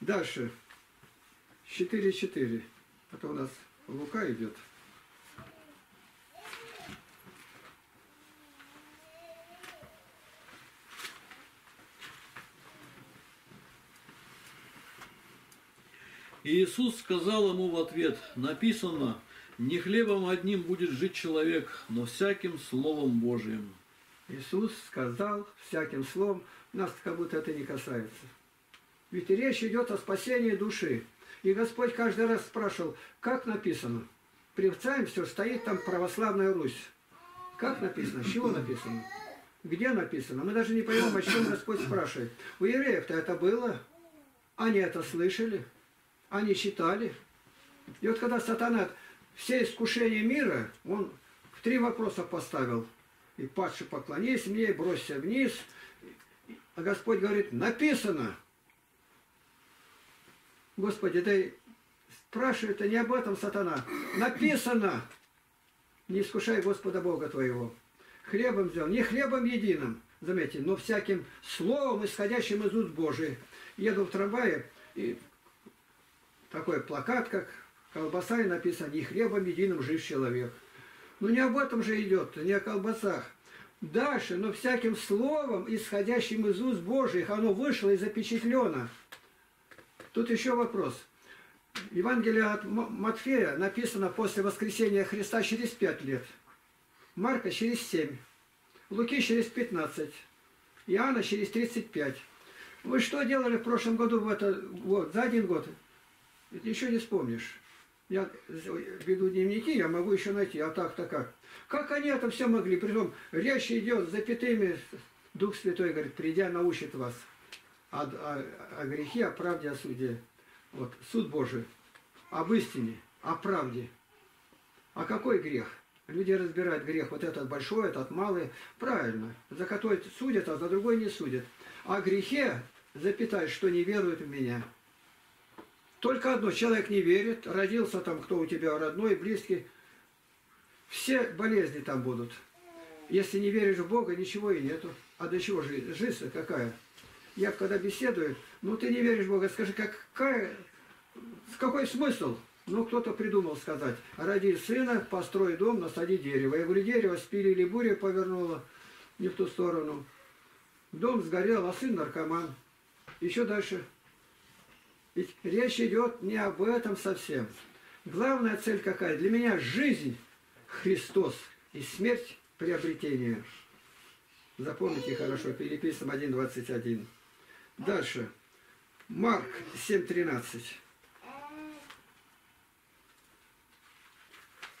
Дальше. 4.4. Это у нас Лука идет. И Иисус сказал ему в ответ: написано: «Не хлебом одним будет жить человек, но всяким Словом Божьим». Иисус сказал всяким словом, нас как будто это не касается. Ведь речь идет о спасении души. И Господь каждый раз спрашивал, как написано. Привцаем все, стоит там православная Русь. Как написано, чего написано, где написано. Мы даже не поймем, о чем Господь спрашивает. У евреев-то это было, они это слышали, они читали. И вот когда сатана... Все искушения мира он в 3 вопроса поставил. И падши поклонись мне, бросься вниз. А Господь говорит: написано. Господи, ты спрашивай, это не об этом, сатана. Написано. Не искушай Господа Бога твоего. Хлебом взял, не хлебом единым, заметьте, но всяким словом, исходящим из уст Божий. Еду в трамвае, и такой плакат, как колбаса, и написано: «Не хлебом единым жив человек». Но не об этом же идет, не о колбасах. Дальше: «Но всяким словом, исходящим из уст Божьих, оно вышло и запечатлено». Тут еще вопрос. Евангелие от Матфея написано после воскресения Христа через 5 лет. Марка через 7. Луки через 15. Иоанна через 35. Вы что делали в прошлом году, в это, вот, за один год? Это еще не вспомнишь. Я веду дневники, я могу еще найти, а так-то как. Как они это все могли? Причем речь идет с запятыми. Дух Святой говорит: придя, научит вас о грехе, о правде, о суде. Вот, суд Божий, об истине, о правде. А какой грех? Люди разбирают грех, вот этот большой, этот малый. Правильно, за который судят, а за другой не судят. О грехе, запятая, что не верует в меня. Только одно, человек не верит, родился там, кто у тебя родной, близкий, все болезни там будут. Если не веришь в Бога, ничего и нету. А до чего жизнь? Жизнь какая? Я когда беседую, ну ты не веришь в Бога, скажи, какой смысл? Ну кто-то придумал сказать: роди сына, построй дом, насади дерево. Я говорю: дерево спилили, буря повернула не в ту сторону. Дом сгорел, а сын наркоман. Еще дальше. Ведь речь идет не об этом совсем. Главная цель какая? Для меня жизнь – Христос, и смерть – приобретение. Запомните хорошо, переписываем 1.21. Дальше. Марк 7.13.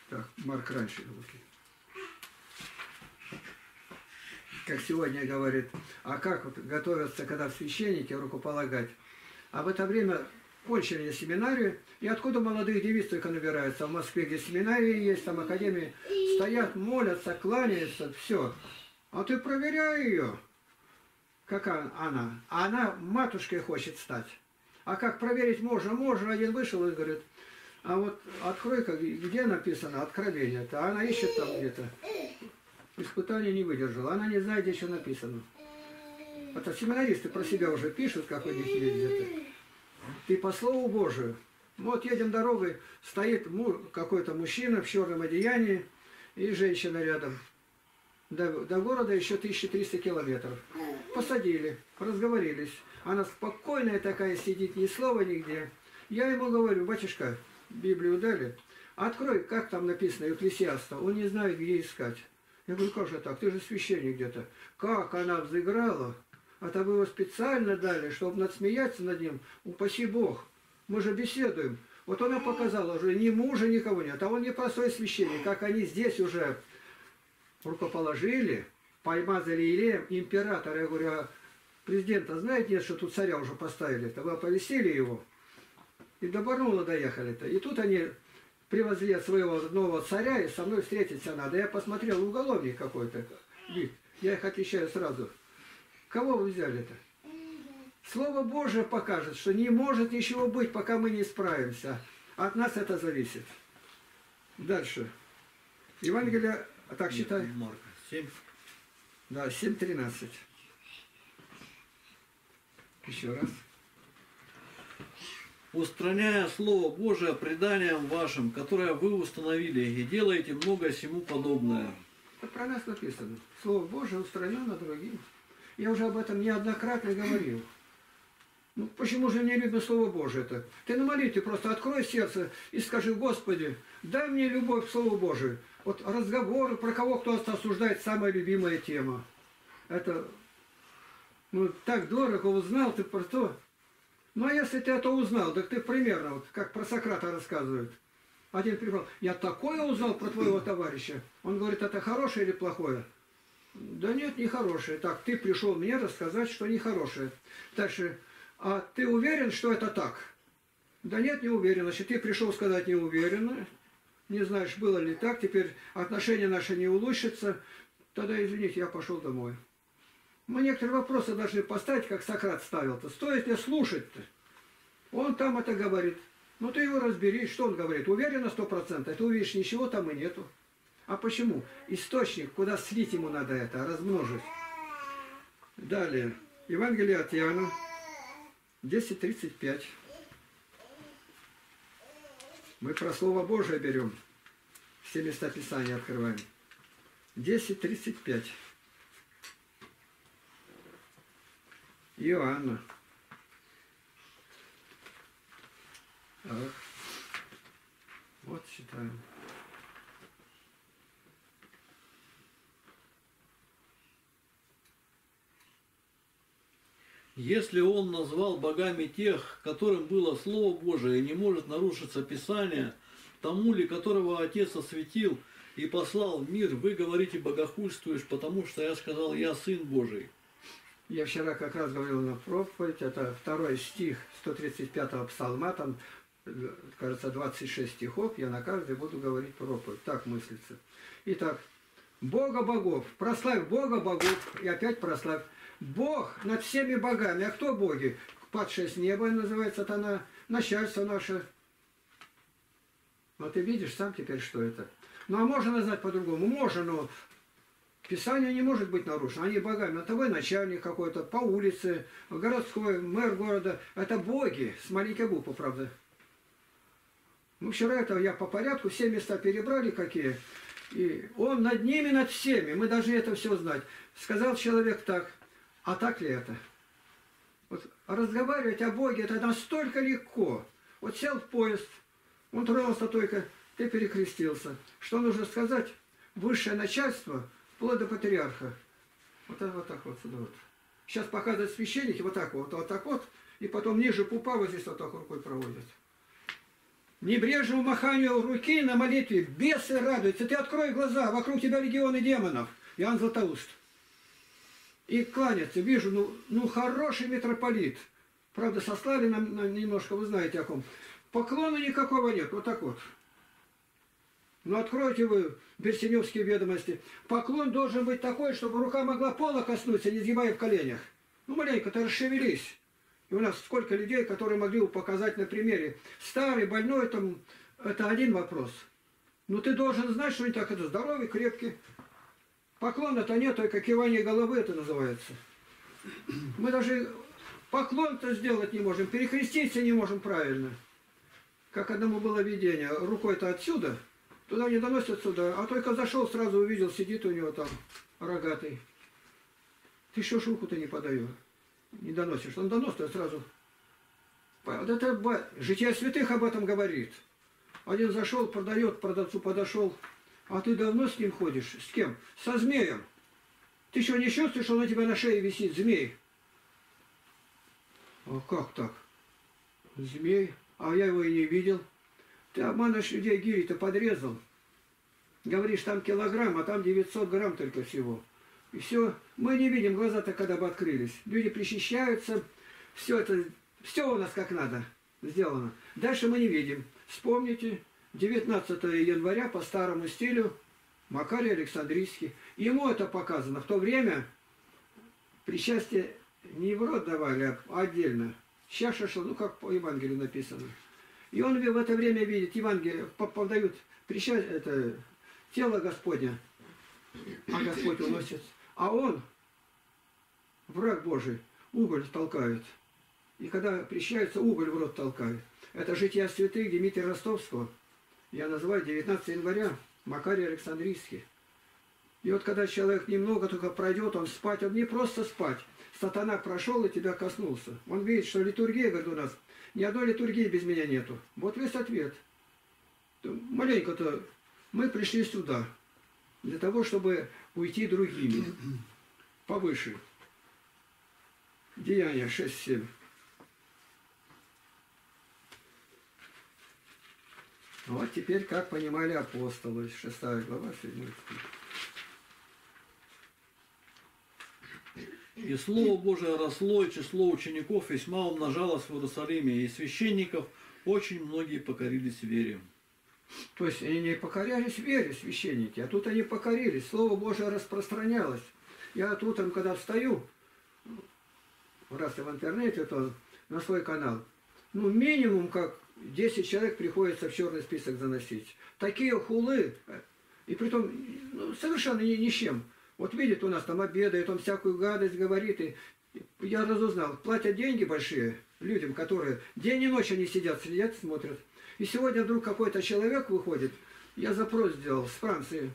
Так, Марк раньше. Как сегодня говорит, а как вот готовятся, когда в священнике рукополагать? А в это время кончили семинарию, и откуда молодых девиц только набираются? В Москве, где семинарии есть, там академии, стоят, молятся, кланяются, все. А ты проверяй ее, какая она. А она матушкой хочет стать. А как проверить можно? Можно. Один вышел и говорит, а вот открой-ка, где написано откровение-то? Она ищет там где-то. Испытание не выдержала. Она не знает, где что написано. Это семинаристы про себя уже пишут, как у них ездят. Ты по слову Божию. Вот едем дорогой, стоит какой-то мужчина в черном одеянии и женщина рядом. До города еще 1300 километров. Посадили, разговорились. Она спокойная такая сидит, ни слова нигде. Я ему говорю, батюшка, Библию дали? Открой, как там написано, Екклесиаста. Он не знает, где искать. Я говорю, как же так, ты же священник где-то. Как она взыграла? А то вы его специально дали, чтобы надсмеяться над ним. Упаси Бог. Мы же беседуем. Вот она показала уже, ни мужа, никого нет. А он не простой священник. Как они здесь уже рукоположили, поймазали Елеем императора. Я говорю, а президента знаете, нет, что тут царя уже поставили? -то? Вы оповестили его. И до Барнаула доехали-то. И тут они привозли от своего нового царя, и со мной встретиться надо. Я посмотрел, уголовник какой-то. Я их отвечаю сразу. Кого вы взяли-то? Слово Божие покажет, что не может ничего быть, пока мы не исправимся. От нас это зависит. Дальше. Евангелие, а так считай. Марка 7. Да, 7.13. Еще раз. «Устраняя Слово Божие преданием вашим, которое вы установили, и делаете многое сему подобное». Это про нас написано. Слово Божие устранено другим. Я уже об этом неоднократно говорил. Ну, почему же не любим Слово Божие-то? Ты на молитве просто открой сердце и скажи, Господи, дай мне любовь к Слову Божию. Вот разговоры, про кого кто осуждает, самая любимая тема. Это, ну, так дорого узнал ты про то. Ну, а если ты это узнал, так ты примерно, вот, как про Сократа рассказывают. Один пример. Я такое узнал про твоего товарища. Он говорит, это хорошее или плохое? Да нет, нехорошее. Так, ты пришел мне рассказать, что нехорошее. Дальше. А ты уверен, что это так? Да нет, не уверен. Значит, ты пришел сказать не уверенно. Не знаешь, было ли так. Теперь отношения наши не улучшатся. Тогда, извините, я пошел домой. Мы некоторые вопросы должны поставить, как Сократ ставил-то. Стоит ли слушать-то? Он там это говорит. Ну ты его разбери, что он говорит. Уверен на 100%. Ты увидишь, ничего там и нету. А почему? Источник, куда слить ему надо это, размножить. Далее. Евангелие от Иоанна 10.35. Мы про Слово Божие берем. Все места Писания открываем. 10.35. Иоанна. Так. Вот читаем. «Если он назвал богами тех, которым было Слово Божие, и не может нарушиться Писание, тому ли, которого Отец осветил и послал в мир, вы говорите, богохульствуешь, потому что я сказал, я Сын Божий». Я вчера как раз говорил на проповедь, это 2 стих 135-го псалма, там, кажется, 26 стихов, я на каждый буду говорить проповедь, так мыслится. Итак, Бога богов, прославь Бога богов, и опять прославь. Бог над всеми богами. А кто боги? Падшая с неба называется сатана, начальство наше. Вот ты видишь сам теперь, что это. Ну а можно назвать по-другому? Можно, но Писание не может быть нарушено. Они богами. Это вы начальник какой-то, по улице, городской, мэр города. Это боги с маленькой буквы, правда. Ну вчера это я по порядку, все места перебрали какие. И он над ними, над всеми. Мы должны это все знать. Сказал человек так. А так ли это? Вот разговаривать о Боге это настолько легко. Вот сел в поезд, он тронулся только, ты перекрестился. Что нужно сказать? Высшее начальство, вплоть до патриарха. Вот это вот так вот сюда вот. Сейчас показывают священники вот так вот, и потом ниже пупа вот здесь вот так рукой проводят. Небрежному маханию руки на молитве бесы радуются. Ты открой глаза, вокруг тебя легионы демонов. Иоанн Златоуст. И кланяться, вижу, ну хороший митрополит. Правда, сослали нам немножко, вы знаете о ком. Поклона никакого нет, вот так вот. Ну откройте вы Берсеневские ведомости. Поклон должен быть такой, чтобы рука могла пола коснуться, не сгибая в коленях. Ну маленько-то расшевелись. И у нас сколько людей, которые могли бы показать на примере. Старый, больной, там, это один вопрос. Но ты должен знать, что они так это здоровый, крепкий. Поклон это не только кивание головы, это называется. Мы даже поклон-то сделать не можем, перекреститься не можем правильно. Как одному было видение, рукой-то отсюда... Туда не доносят сюда, а только зашел, сразу увидел, сидит у него там рогатый. Ты еще руку-то не подаю, не доносишь. Он доносит, а сразу... Вот это житие святых об этом говорит. Один зашел, продает, продавцу подошел. А ты давно с ним ходишь? С кем? Со змеем. Ты что, не чувствуешь, что он у тебя на шее висит, змей? А как так? Змей? А я его и не видел. Ты обманываешь людей, гири, ты подрезал. Говоришь, там килограмм, а там 900 грамм только всего. И все. Мы не видим, глаза-то когда бы открылись. Люди причащаются. Все это, все у нас как надо сделано. Дальше мы не видим. Вспомните, 19 января по старому стилю Макарий Александрийский. Ему это показано. В то время причастие не в рот давали, а отдельно. Сейчас шло, ну как по Евангелию написано. И он в это время видит, Евангелие, подают это, тело Господня, а Господь уносит. А он, враг Божий, уголь толкает. И когда причащается, уголь в рот толкает. Это житие святых Дмитрия Ростовского. Я называю 19 января, Макарий Александрийский. И вот когда человек немного только пройдет, он спать, он не просто спать. Сатана прошел и тебя коснулся. Он видит, что литургия, говорит, у нас... Ни одной литургии без меня нету. Вот весь ответ. Маленько-то мы пришли сюда для того, чтобы уйти другими. Повыше. Деяния 6-7. Вот теперь, как понимали апостолы. 6 глава, 7 стих. «И Слово Божие росло, и число учеников весьма умножалось в Иерусалиме, и священников очень многие покорились вере». То есть они не покорялись вере, священники, а тут они покорились, Слово Божие распространялось. Я тут, когда встаю, раз и в интернете, то на свой канал, ну минимум как 10 человек приходится в черный список заносить. Такие хулы, и притом ну, совершенно ни с чем. Вот видит у нас там обедает, он всякую гадость говорит. И я разузнал, платят деньги большие людям, которые день и ночь они сидят, следят, смотрят. И сегодня вдруг какой-то человек выходит, я запрос сделал с Франции.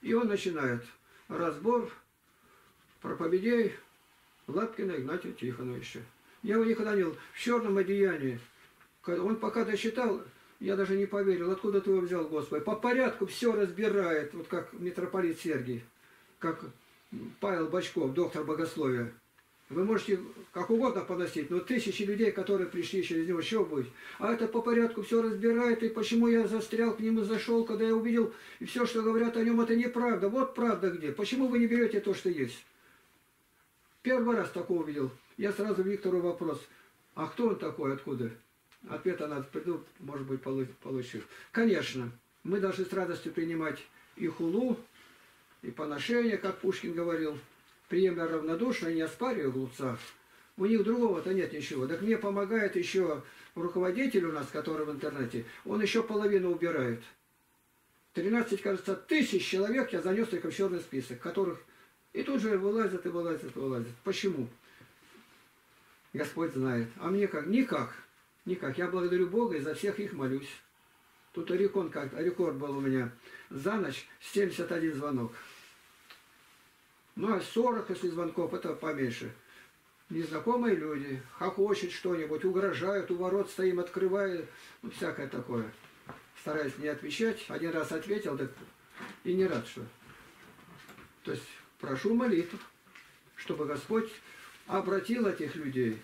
И он начинает разбор проповедей Лапкина Игнатия Тихоновича. Я его никогда не видел в черном одеянии. Он пока досчитал... Я даже не поверил, откуда ты его взял, Господи. По порядку все разбирает, вот как митрополит Сергий. Как Павел Бочков, доктор богословия. Вы можете как угодно поносить, но тысячи людей, которые пришли через него, что будет? А это по порядку все разбирает, и почему я застрял к нему, зашел, когда я увидел, и все, что говорят о нем, это неправда. Вот правда где. Почему вы не берете то, что есть? Первый раз такого увидел. Я сразу Виктору вопрос. А кто он такой, откуда? Ответ она приду, может быть, получив. Конечно, мы должны с радостью принимать и хулу, и поношение, как Пушкин говорил, приемля равнодушно, не оспариваю глупца. У них другого-то нет ничего. Так мне помогает еще руководитель у нас, который в интернете, он еще половину убирает. 13, кажется, тысяч человек я занес только в черный список, которых и тут же вылазят, и вылазят, и вылазят. Почему? Господь знает. А мне как? Никак. Никак. Я благодарю Бога и за всех их молюсь. Тут рекорд был у меня за ночь, 71 звонок. Ну а 40, если звонков, это поменьше. незнакомые люди, хохочет что-нибудь, угрожают, у ворот стоим, открывает, ну, всякое такое. Стараюсь не отвечать. Один раз ответил, да и не рад, что. То есть прошу молитв, чтобы Господь обратил этих людей.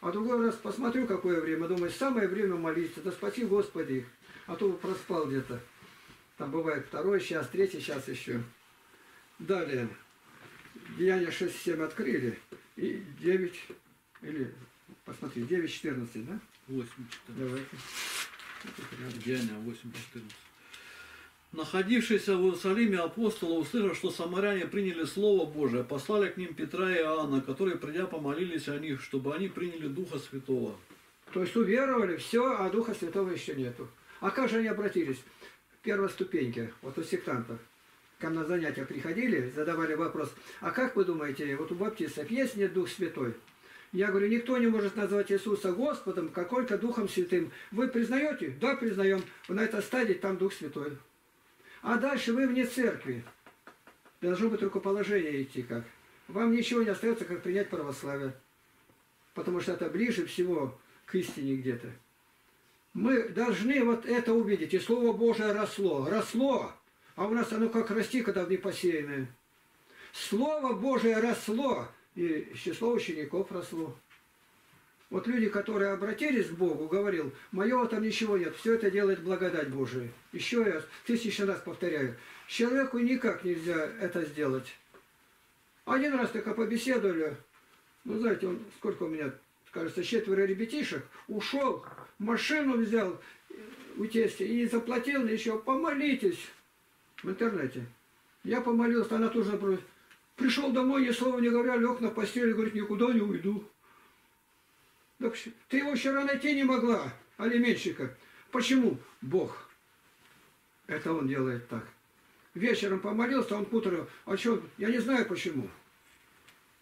А другой раз посмотрю, какое время, думаю, самое время молиться, да спаси Господи их, а то проспал где-то. Там бывает второй час, третий час еще. Далее. Деяния 6-7 открыли. И 9, или, посмотри, 9-14, да? 8-14. Давайте. Деяния 8-14. Находившиеся в Иерусалиме апостолы, услышав, что самаряне приняли Слово Божие, послали к ним Петра и Иоанна, которые, придя, помолились о них, чтобы они приняли Духа Святого. То есть уверовали, все, а Духа Святого еще нету. А как же они обратились? Первой ступеньке, вот у сектантов. Ко мне на занятия приходили, задавали вопрос, а как вы думаете, вот у баптистов есть нет Дух Святой? Я говорю, никто не может назвать Иисуса Господом, как только Духом Святым. Вы признаете? Да, признаем. На этой стадии там Дух Святой. А дальше вы вне церкви. Должно быть рукоположение идти как. Вам ничего не остается, как принять православие. Потому что это ближе всего к истине где-то. Мы должны вот это увидеть. И Слово Божие росло. Росло! А у нас оно как расти, когда в непосеянное. Слово Божие росло, и число учеников росло. Вот люди, которые обратились к Богу, говорил, моего там ничего нет, все это делает благодать Божия. Еще раз, тысячу раз повторяю, человеку никак нельзя это сделать. Один раз только побеседовали, ну знаете, он, сколько у меня, кажется, 4 ребятишек, ушел, машину взял у тестя и не заплатил еще, помолитесь. В интернете. Я помолился, она тоже напротив. Пришел домой, ни слова не говоря, лег на постель и говорит, никуда не уйду. Так, ты его вчера найти не могла, алименщика. Почему? Бог. Это он делает так. Вечером помолился, он к утру, а что, я не знаю почему.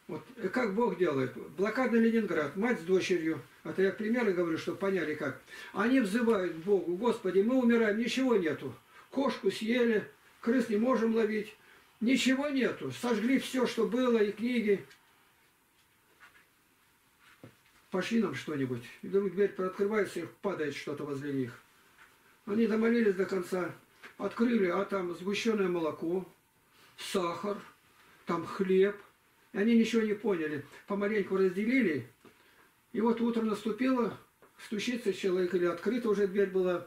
Вот как Бог делает. Блокадный Ленинград, мать с дочерью. Это я примеры говорю, чтобы поняли как. Они взывают к Богу, Господи, мы умираем, ничего нету. Кошку съели. Крыс не можем ловить. Ничего нету. Сожгли все, что было, и книги. Пошли нам что-нибудь. И вдруг дверь приоткрывается, и падает что-то возле них. Они домолились до конца. Открыли, а там сгущенное молоко, сахар, там хлеб. И они ничего не поняли. Помаленьку разделили. И вот утро наступило, стучится человек, или открыта уже дверь была.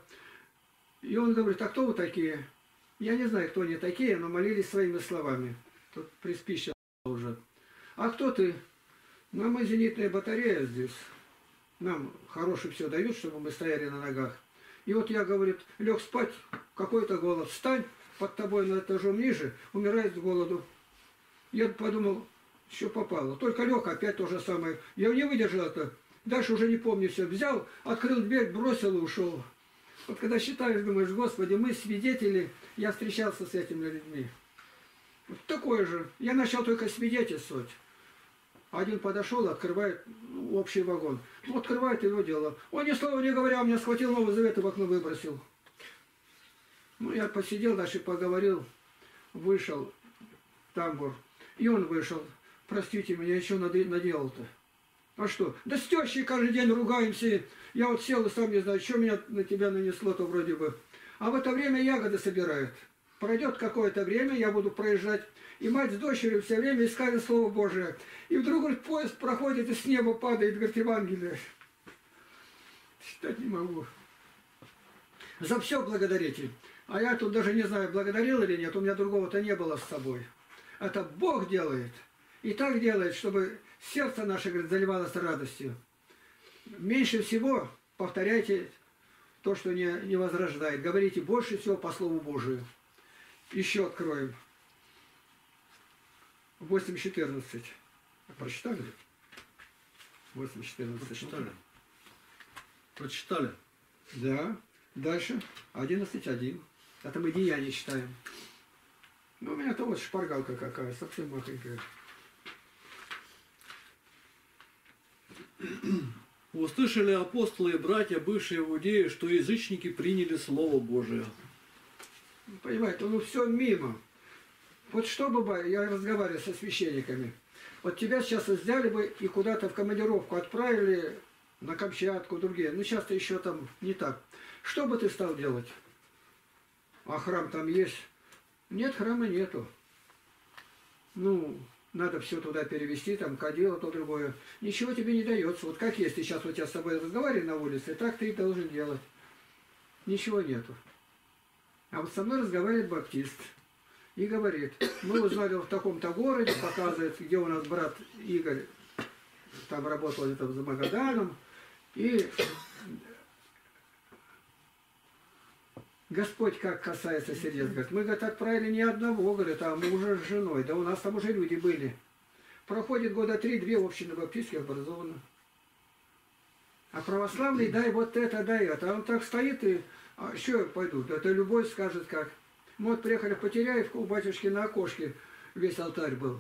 И он говорит, а кто вы такие? Я не знаю, кто они такие, но молились своими словами. Тут приспичило уже. А кто ты? Ну, мы зенитная батарея здесь. Нам хорошее все дают, чтобы мы стояли на ногах. И вот я, говорит, лег спать, какой-то голод. Встань, под тобой на этажом ниже, умирает с голоду. Я подумал, что попало. Только лег, опять то же самое. Я не выдержал это. Дальше уже не помню все. Взял, открыл дверь, бросил и ушел. Вот когда считаешь, думаешь, Господи, мы свидетели, я встречался с этими людьми. Вот такое же. Я начал только свидетельствовать. Один подошел, открывает общий вагон. Ну, открывает его дело. Он ни слова не говоря, меня схватил Новый Завет и в окно выбросил. Ну, я посидел, дальше поговорил. Вышел тамбур. И он вышел. Простите меня, я что наделал-то? А что? Да с тещей каждый день ругаемся. Я вот сел и сам не знаю, что меня на тебя нанесло-то вроде бы. А в это время ягоды собирают. Пройдет какое-то время, я буду проезжать. И мать с дочерью все время искали Слово Божие. И вдруг, говорит, поезд проходит и с неба падает, говорит, Евангелие. Читать не могу. За все благодарите. А я тут даже не знаю, благодарил или нет, у меня другого-то не было с собой. Это Бог делает. И так делает, чтобы сердце наше, говорит, заливалось радостью. Меньше всего повторяйте то, что не возрождает. Говорите больше всего по Слову Божию. Еще откроем. 8.14. Прочитали? 8.14. Прочитали. Прочитали? Да. Дальше. 11.1. Это мы деяния читаем. Ну, у меня-то вот шпаргалка какая, совсем махонькая. Услышали апостолы и братья, бывшие иудеи, что язычники приняли Слово Божие. Понимаете, ну все мимо. Вот что бывает, я разговариваю со священниками. Вот тебя сейчас взяли бы и куда-то в командировку отправили на Камчатку, другие. Ну, сейчас-то еще там не так. Что бы ты стал делать? А храм там есть? Нет, храма нету. Ну, надо все туда перевести, там, кадило, то другое. Ничего тебе не дается. Вот как есть, ты сейчас вот я с тобой разговариваю на улице, так ты и должен делать. Ничего нету. А вот со мной разговаривает баптист. И говорит, мы узнали в таком-то городе, показывает, где у нас брат Игорь, там работал где-то за Магаданом. И Господь как касается сердец, говорит, мы, говорит, отправили не одного, говорит, а мужа с женой, да у нас там уже люди были. Проходит года 3-2 общины баптистских образованы. А православный, дай вот это, дай это. А он так стоит и, а что я пойду, это любовь скажет как. Мы вот приехали в Потеряевку, у батюшки на окошке весь алтарь был.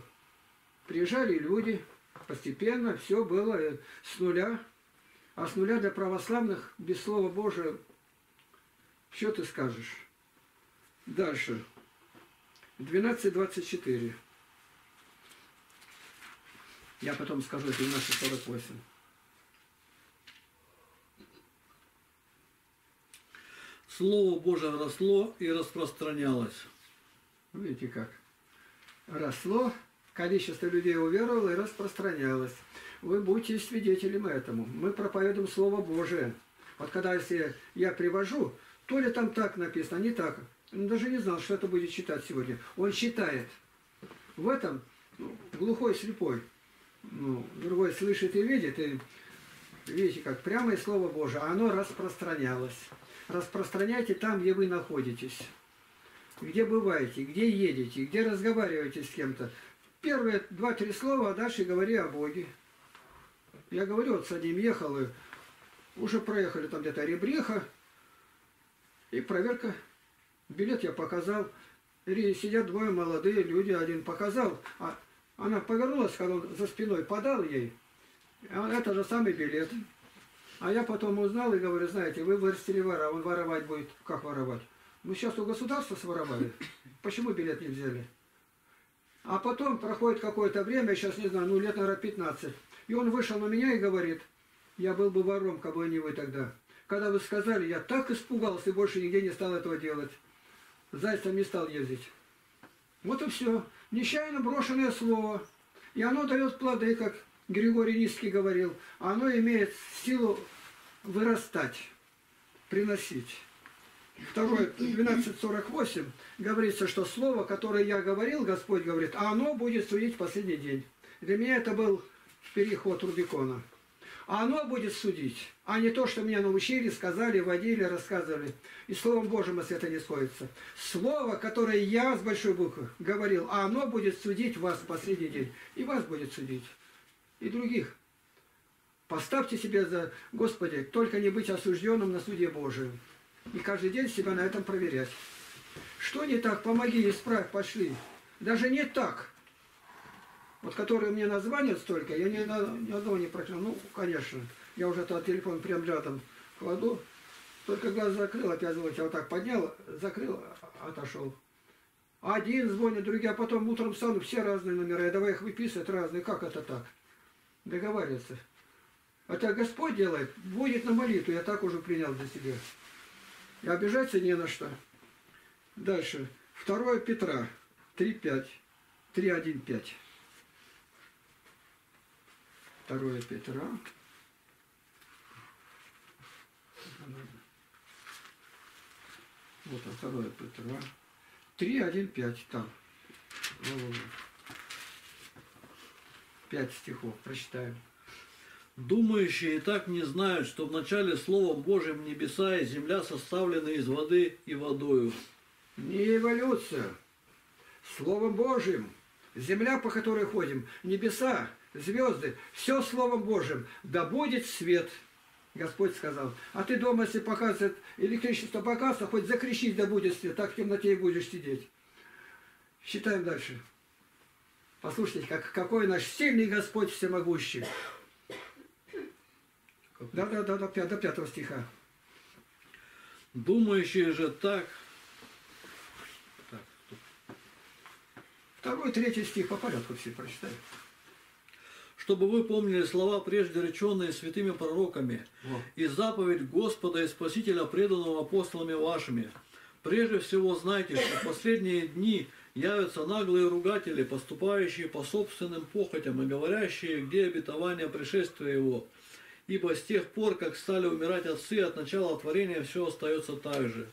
Приезжали люди, постепенно все было с нуля. А с нуля для православных, без слова Божия, что ты скажешь? Дальше. 12:24. Я потом скажу 12:48. Слово Божие росло и распространялось. Видите как? Росло, количество людей уверовало и распространялось. Вы будете свидетелем этому. Мы проповедуем Слово Божие. Вот когда если я привожу, то ли там так написано, не так. Он даже не знал, что это будет читать сегодня. Он читает. В этом глухой, слепой. Ну, другой слышит и видит. И видите как? Прямое Слово Божие. Оно распространялось. Распространяйте там, где вы находитесь, где бываете, где едете, где разговариваете с кем-то. Первые 2-3 слова, а дальше говори о Боге. Я говорю, вот с одним ехал, и уже проехали там где-то Ребриха, и проверка. Билет я показал. И сидят двое молодые люди, один показал, а она повернулась, когда он за спиной подал ей, это же самый билет. А я потом узнал и говорю, знаете, вы вырастили вора, он воровать будет. Как воровать? Ну, сейчас у государства своровали. Почему билет не взяли? А потом проходит какое-то время, я сейчас не знаю, ну, лет, наверное, 15. И он вышел на меня и говорит, я был бы вором, как бы не вы тогда. Когда вы сказали, я так испугался и больше нигде не стал этого делать. Зайцем не стал ездить. Вот и все. Нечаянно брошенное слово. И оно дает плоды, как Григорий Нисский говорил, оно имеет силу вырастать, приносить. Второе, 12:48, говорится, что слово, которое я говорил, Господь говорит, оно будет судить в последний день. Для меня это был переход Рубикона. Оно будет судить, а не то, что меня научили, сказали, водили, рассказывали. И Словом Божьим, если это не сходится. Слово, которое я с большой буквы говорил, оно будет судить вас в последний день. И вас будет судить. И других. Поставьте себе за, Господи, только не быть осужденным на суде Божием. И каждый день себя на этом проверять. Что не так? Помоги, исправь, пошли. Даже не так. Вот которые мне названия столько, я ни одного не проклял. Ну, конечно, я уже этот телефон прям рядом кладу. Только глаз закрыл, опять звонит. Я вот так поднял, закрыл, отошел. Один звонит, другие, а потом утром встану, все разные номера. Я давай их выписывать разные. Как это так? Договариваться. Это Господь делает, вводит на молитву. Я так уже принял для себя. И обижаться не на что. Дальше. 2 Петра 3:5. 3:1:5. 2 Петра. Вот он, 2 Петра. 3:1:5. Там. 5 стихов прочитаем. Думающие и так не знают, что вначале Словом Божьим небеса и земля составлены из воды и водою. Не эволюция. Словом Божьим. Земля, по которой ходим, небеса, звезды, все Словом Божьим. Да будет свет, Господь сказал. А ты дома, если показывает электричество показывает, хоть закричись, да будет свет, так в темноте и будешь сидеть. Считаем дальше. Послушайте, какой наш сильный Господь всемогущий. Да-да-да, до 5 стиха. Думающие же так... 2-3 стих по порядку все прочитаем. чтобы вы помнили слова, прежде реченные святыми пророками, и заповедь Господа и Спасителя, преданного апостолами вашими. Прежде всего знайте, что в последние дни явятся наглые ругатели, поступающие по собственным похотям и говорящие, где обетование пришествия его. Ибо с тех пор, как стали умирать отцы, от начала творения все остается так же.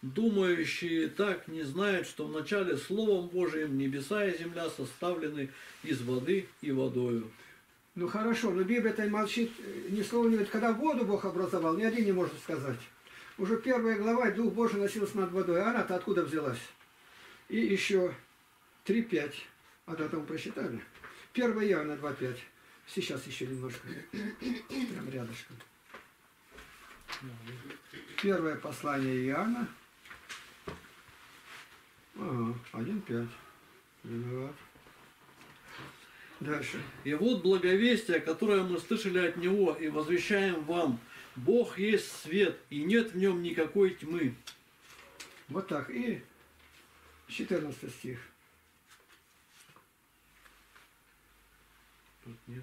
Думающие так не знают, что вначале Словом Божиим небеса и земля составлены из воды и водою. Ну хорошо, но Библия-то молчит, ни слова не говорит. Когда воду Бог образовал, ни один не может сказать. Уже первая глава, и Дух Божий носился над водой. А она-то откуда взялась? И еще 3:5. А до того прочитали. 1 Иоанна 2:5. Сейчас еще немножко. Прям рядышком. Первое послание Иоанна. 1:5. Виноват. Дальше. И вот благовестие, которое мы слышали от Него и возвещаем вам. Бог есть свет, и нет в нем никакой тьмы. Вот так. И 14 стих. Тут нет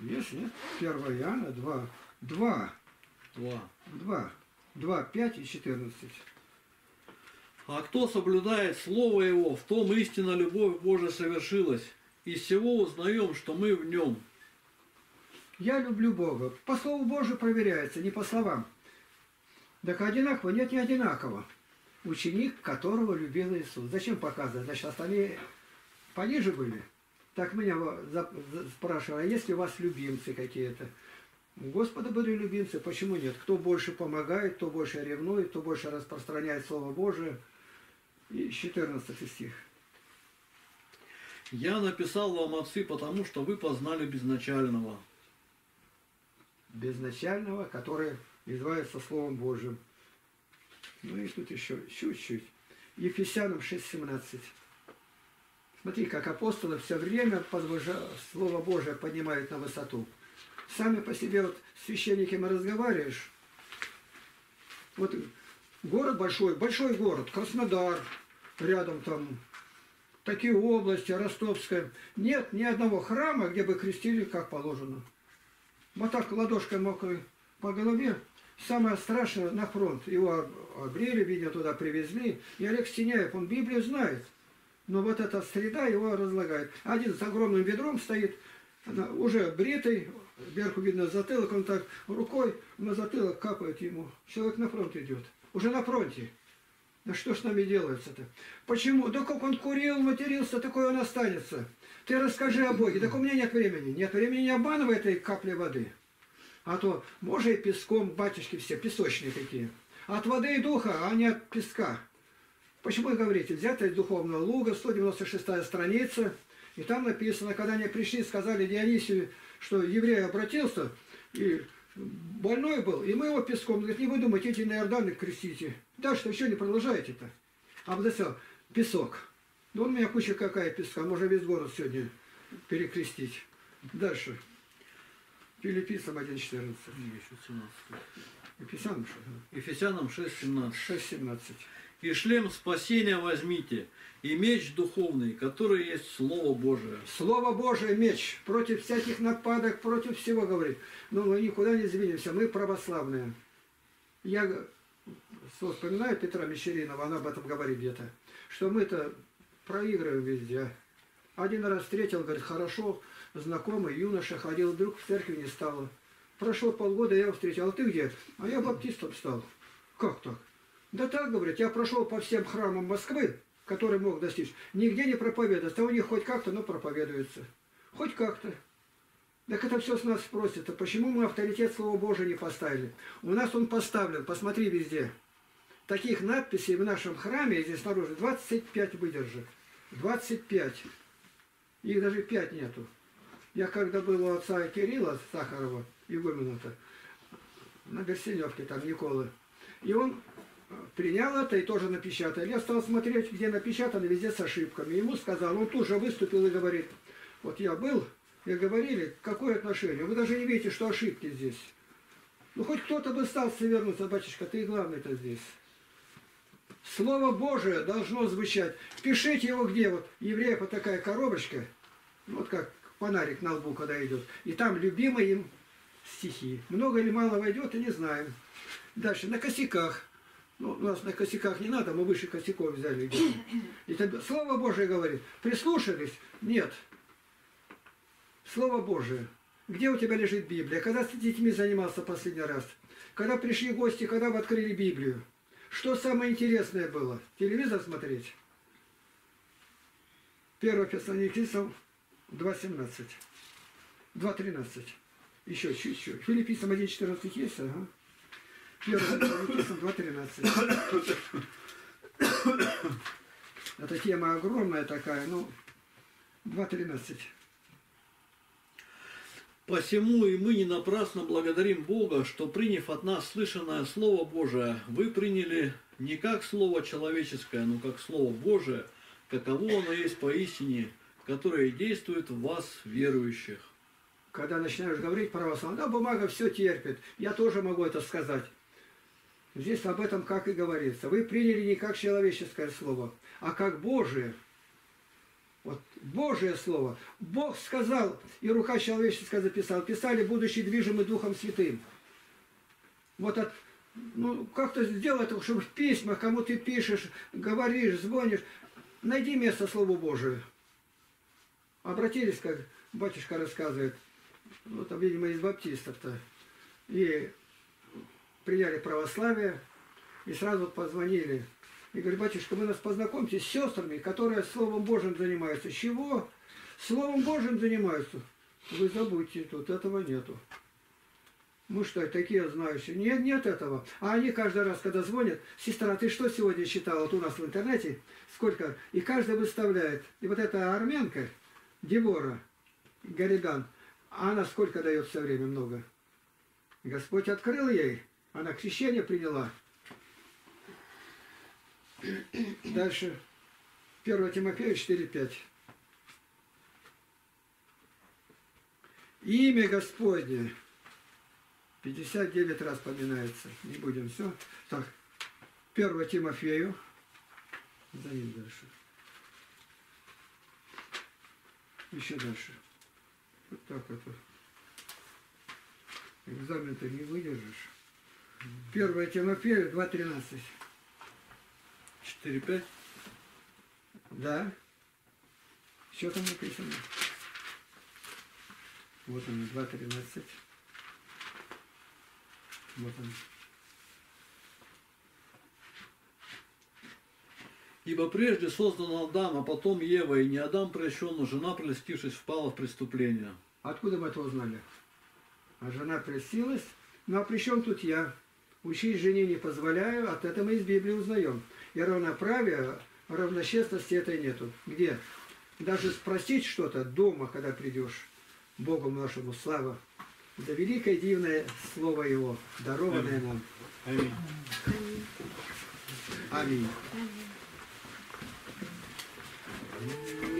14. Есть, нет? 1 Иоанна 2, 5 и 14. А кто соблюдает Слово Его, в том истина любовь Божия совершилась. Из всего узнаем, что мы в Нем. Я люблю Бога. По Слову Божию проверяется, не по словам. Так одинаково? Нет, не одинаково. Ученик, которого любил Иисус. Зачем показывать? Значит, остальные пониже были. Так меня спрашивали, а есть ли у вас любимцы какие-то? У Господа были любимцы, почему нет? Кто больше помогает, кто больше ревнует, кто больше распространяет Слово Божие. И 14 стих. Я написал вам, отцы, потому что вы познали безначального. Безначального, который называется Словом Божьим. Ну и тут еще чуть-чуть. Ефесянам 6:17. Смотри, как апостолы все время Слово Божие поднимают на высоту. Сами по себе, вот с священниками разговариваешь. Вот город большой, большой город, Краснодар, рядом там, такие области, Ростовская. Нет ни одного храма, где бы крестили как положено. Вот так ладошкой мокрой по голове. Самое страшное на фронт. Его обрели, видно, туда привезли. И Олег Стеняев, он Библию знает. Но вот эта среда его разлагает. Один с огромным ведром стоит, уже бритый, вверху видно затылок, он так рукой на затылок капает ему. Человек на фронт идет. Уже на фронте. Да что ж с нами делается-то? Почему? Да как он курил, матерился, такой он останется. Ты расскажи о Боге. Так у меня нет времени. Нет времени, не обманывай этой капли воды. А то, может, и песком, батюшки все, песочные какие. От воды и духа, а не от песка. Почему вы говорите? Взято из духовного луга, 196 страница. И там написано, когда они пришли, сказали Дионисию, что еврей обратился, и больной был, и мы его песком. Говорит, не вы думайте, идите на Иордан и крестите. Да, что еще не продолжаете-то? А вот это песок. Ну, у меня куча какая песка, можно весь город сегодня перекрестить. Дальше. Филиппийцам 1:14. Ефесянам 6:17. И шлем спасения возьмите, и меч духовный, который есть Слово Божие. Слово Божие, меч, против всяких нападок, против всего, говорит. Но мы никуда не изменимся, мы православные. Я вспоминаю Петра Мещеринова, она об этом говорит где-то, что мы-то проигрываем везде. Один раз встретил, говорит, хорошо, знакомый юноша ходил, вдруг в церкви не стало. Прошло полгода, я его встретил, а ты где? А я баптистом стал. Как так? Да так, говорит, я прошел по всем храмам Москвы, которые мог достичь. Нигде не проповедуется. А у них хоть как-то, но проповедуется. Хоть как-то. Так это все с нас спросит. А почему мы авторитет Слова Божия не поставили? У нас он поставлен, посмотри везде. Таких надписей в нашем храме, здесь снаружи, 25 выдержек. 25. Их даже 5 нету. Я когда был у отца Кирилла Сахарова, игумена-то, на Берсеневке, там Николы, и он принял это и тоже напечатал. Я стал смотреть, где напечатано, везде с ошибками. Ему сказал, он тут же выступил и говорит, вот я был, и говорили, какое отношение. Вы даже не видите, что ошибки здесь. Ну хоть кто-то бы стал свернуться, батюшка, ты главный-то здесь. Слово Божие должно звучать. Пишите его где? Вот евреев вот такая коробочка, вот как фонарик на лбу, когда идет. И там любимые им стихи. Много или мало войдет, и не знаем. Дальше на косяках. Ну, у нас на косяках не надо, мы выше косяков взяли. И тогда Слово Божие говорит. Прислушались? Нет. Слово Божие. Где у тебя лежит Библия? Когда с детьми занимался последний раз? Когда пришли гости, когда вы открыли Библию? Что самое интересное было? Телевизор смотреть? 1 Фессалоникийцам 2.17. 2.13. Еще чуть-чуть. Филиппийцам 1.14 есть? Ага. 1 Фессалоникийцам 2.13. Это тема огромная такая, ну, 2.13. «Посему и мы не напрасно благодарим Бога, что, приняв от нас слышанное Слово Божие, вы приняли не как Слово человеческое, но как Слово Божие, каково оно есть поистине, которое действует в вас, верующих». Когда начинаешь говорить православно, да, бумага все терпит, я тоже могу это сказать. Здесь об этом как и говорится. Вы приняли не как человеческое Слово, а как Божие. Вот Божие Слово. Бог сказал, и рука человеческая записала. Писали, будучи движимы Духом Святым. Вот от, ну, как-то сделай так, чтобы в письмах, кому ты пишешь, говоришь, звонишь, найди место Слову Божию. Обратились, как батюшка рассказывает, ну, там, видимо, из баптистов-то. И приняли православие, и сразу позвонили. И говорит, батюшка, вы нас познакомьте с сестрами, которые Словом Божьим занимаются. Чего? Словом Божьим занимаются? Вы забудьте, тут этого нету. Ну что, такие знающие. Нет, нет этого. А они каждый раз, когда звонят, сестра, ты что сегодня читала? Вот у нас в интернете сколько? И каждый выставляет. И вот эта армянка, Девора, Горидан, она сколько дает все время? Много. Господь открыл ей, она крещение приняла. Дальше. 1 Тимофея 4.5. Имя Господне 59 раз поминается. Не будем все. Так. 1 Тимофею. За ним дальше. Еще дальше. Вот так вот. Экзамен ты не выдержишь. 1 Тимофею 2.13. 4-5. Да. Что там написано? Вот он, 2.13. Вот он. «Ибо прежде создан Адам, а потом Ева, и не Адам прощен, но жена, прельстившись, впала в преступление». Откуда мы это узнали? А жена прельстилась, ну а при чем тут я? Учить жене не позволяю, от этого мы из Библии узнаем. И равноправия, равночестности этой нету. Где? Даже спросить что-то дома, когда придешь. Богу нашему слава. Да великое дивное слово Его, дарованное нам. Аминь. Аминь. Аминь. Аминь.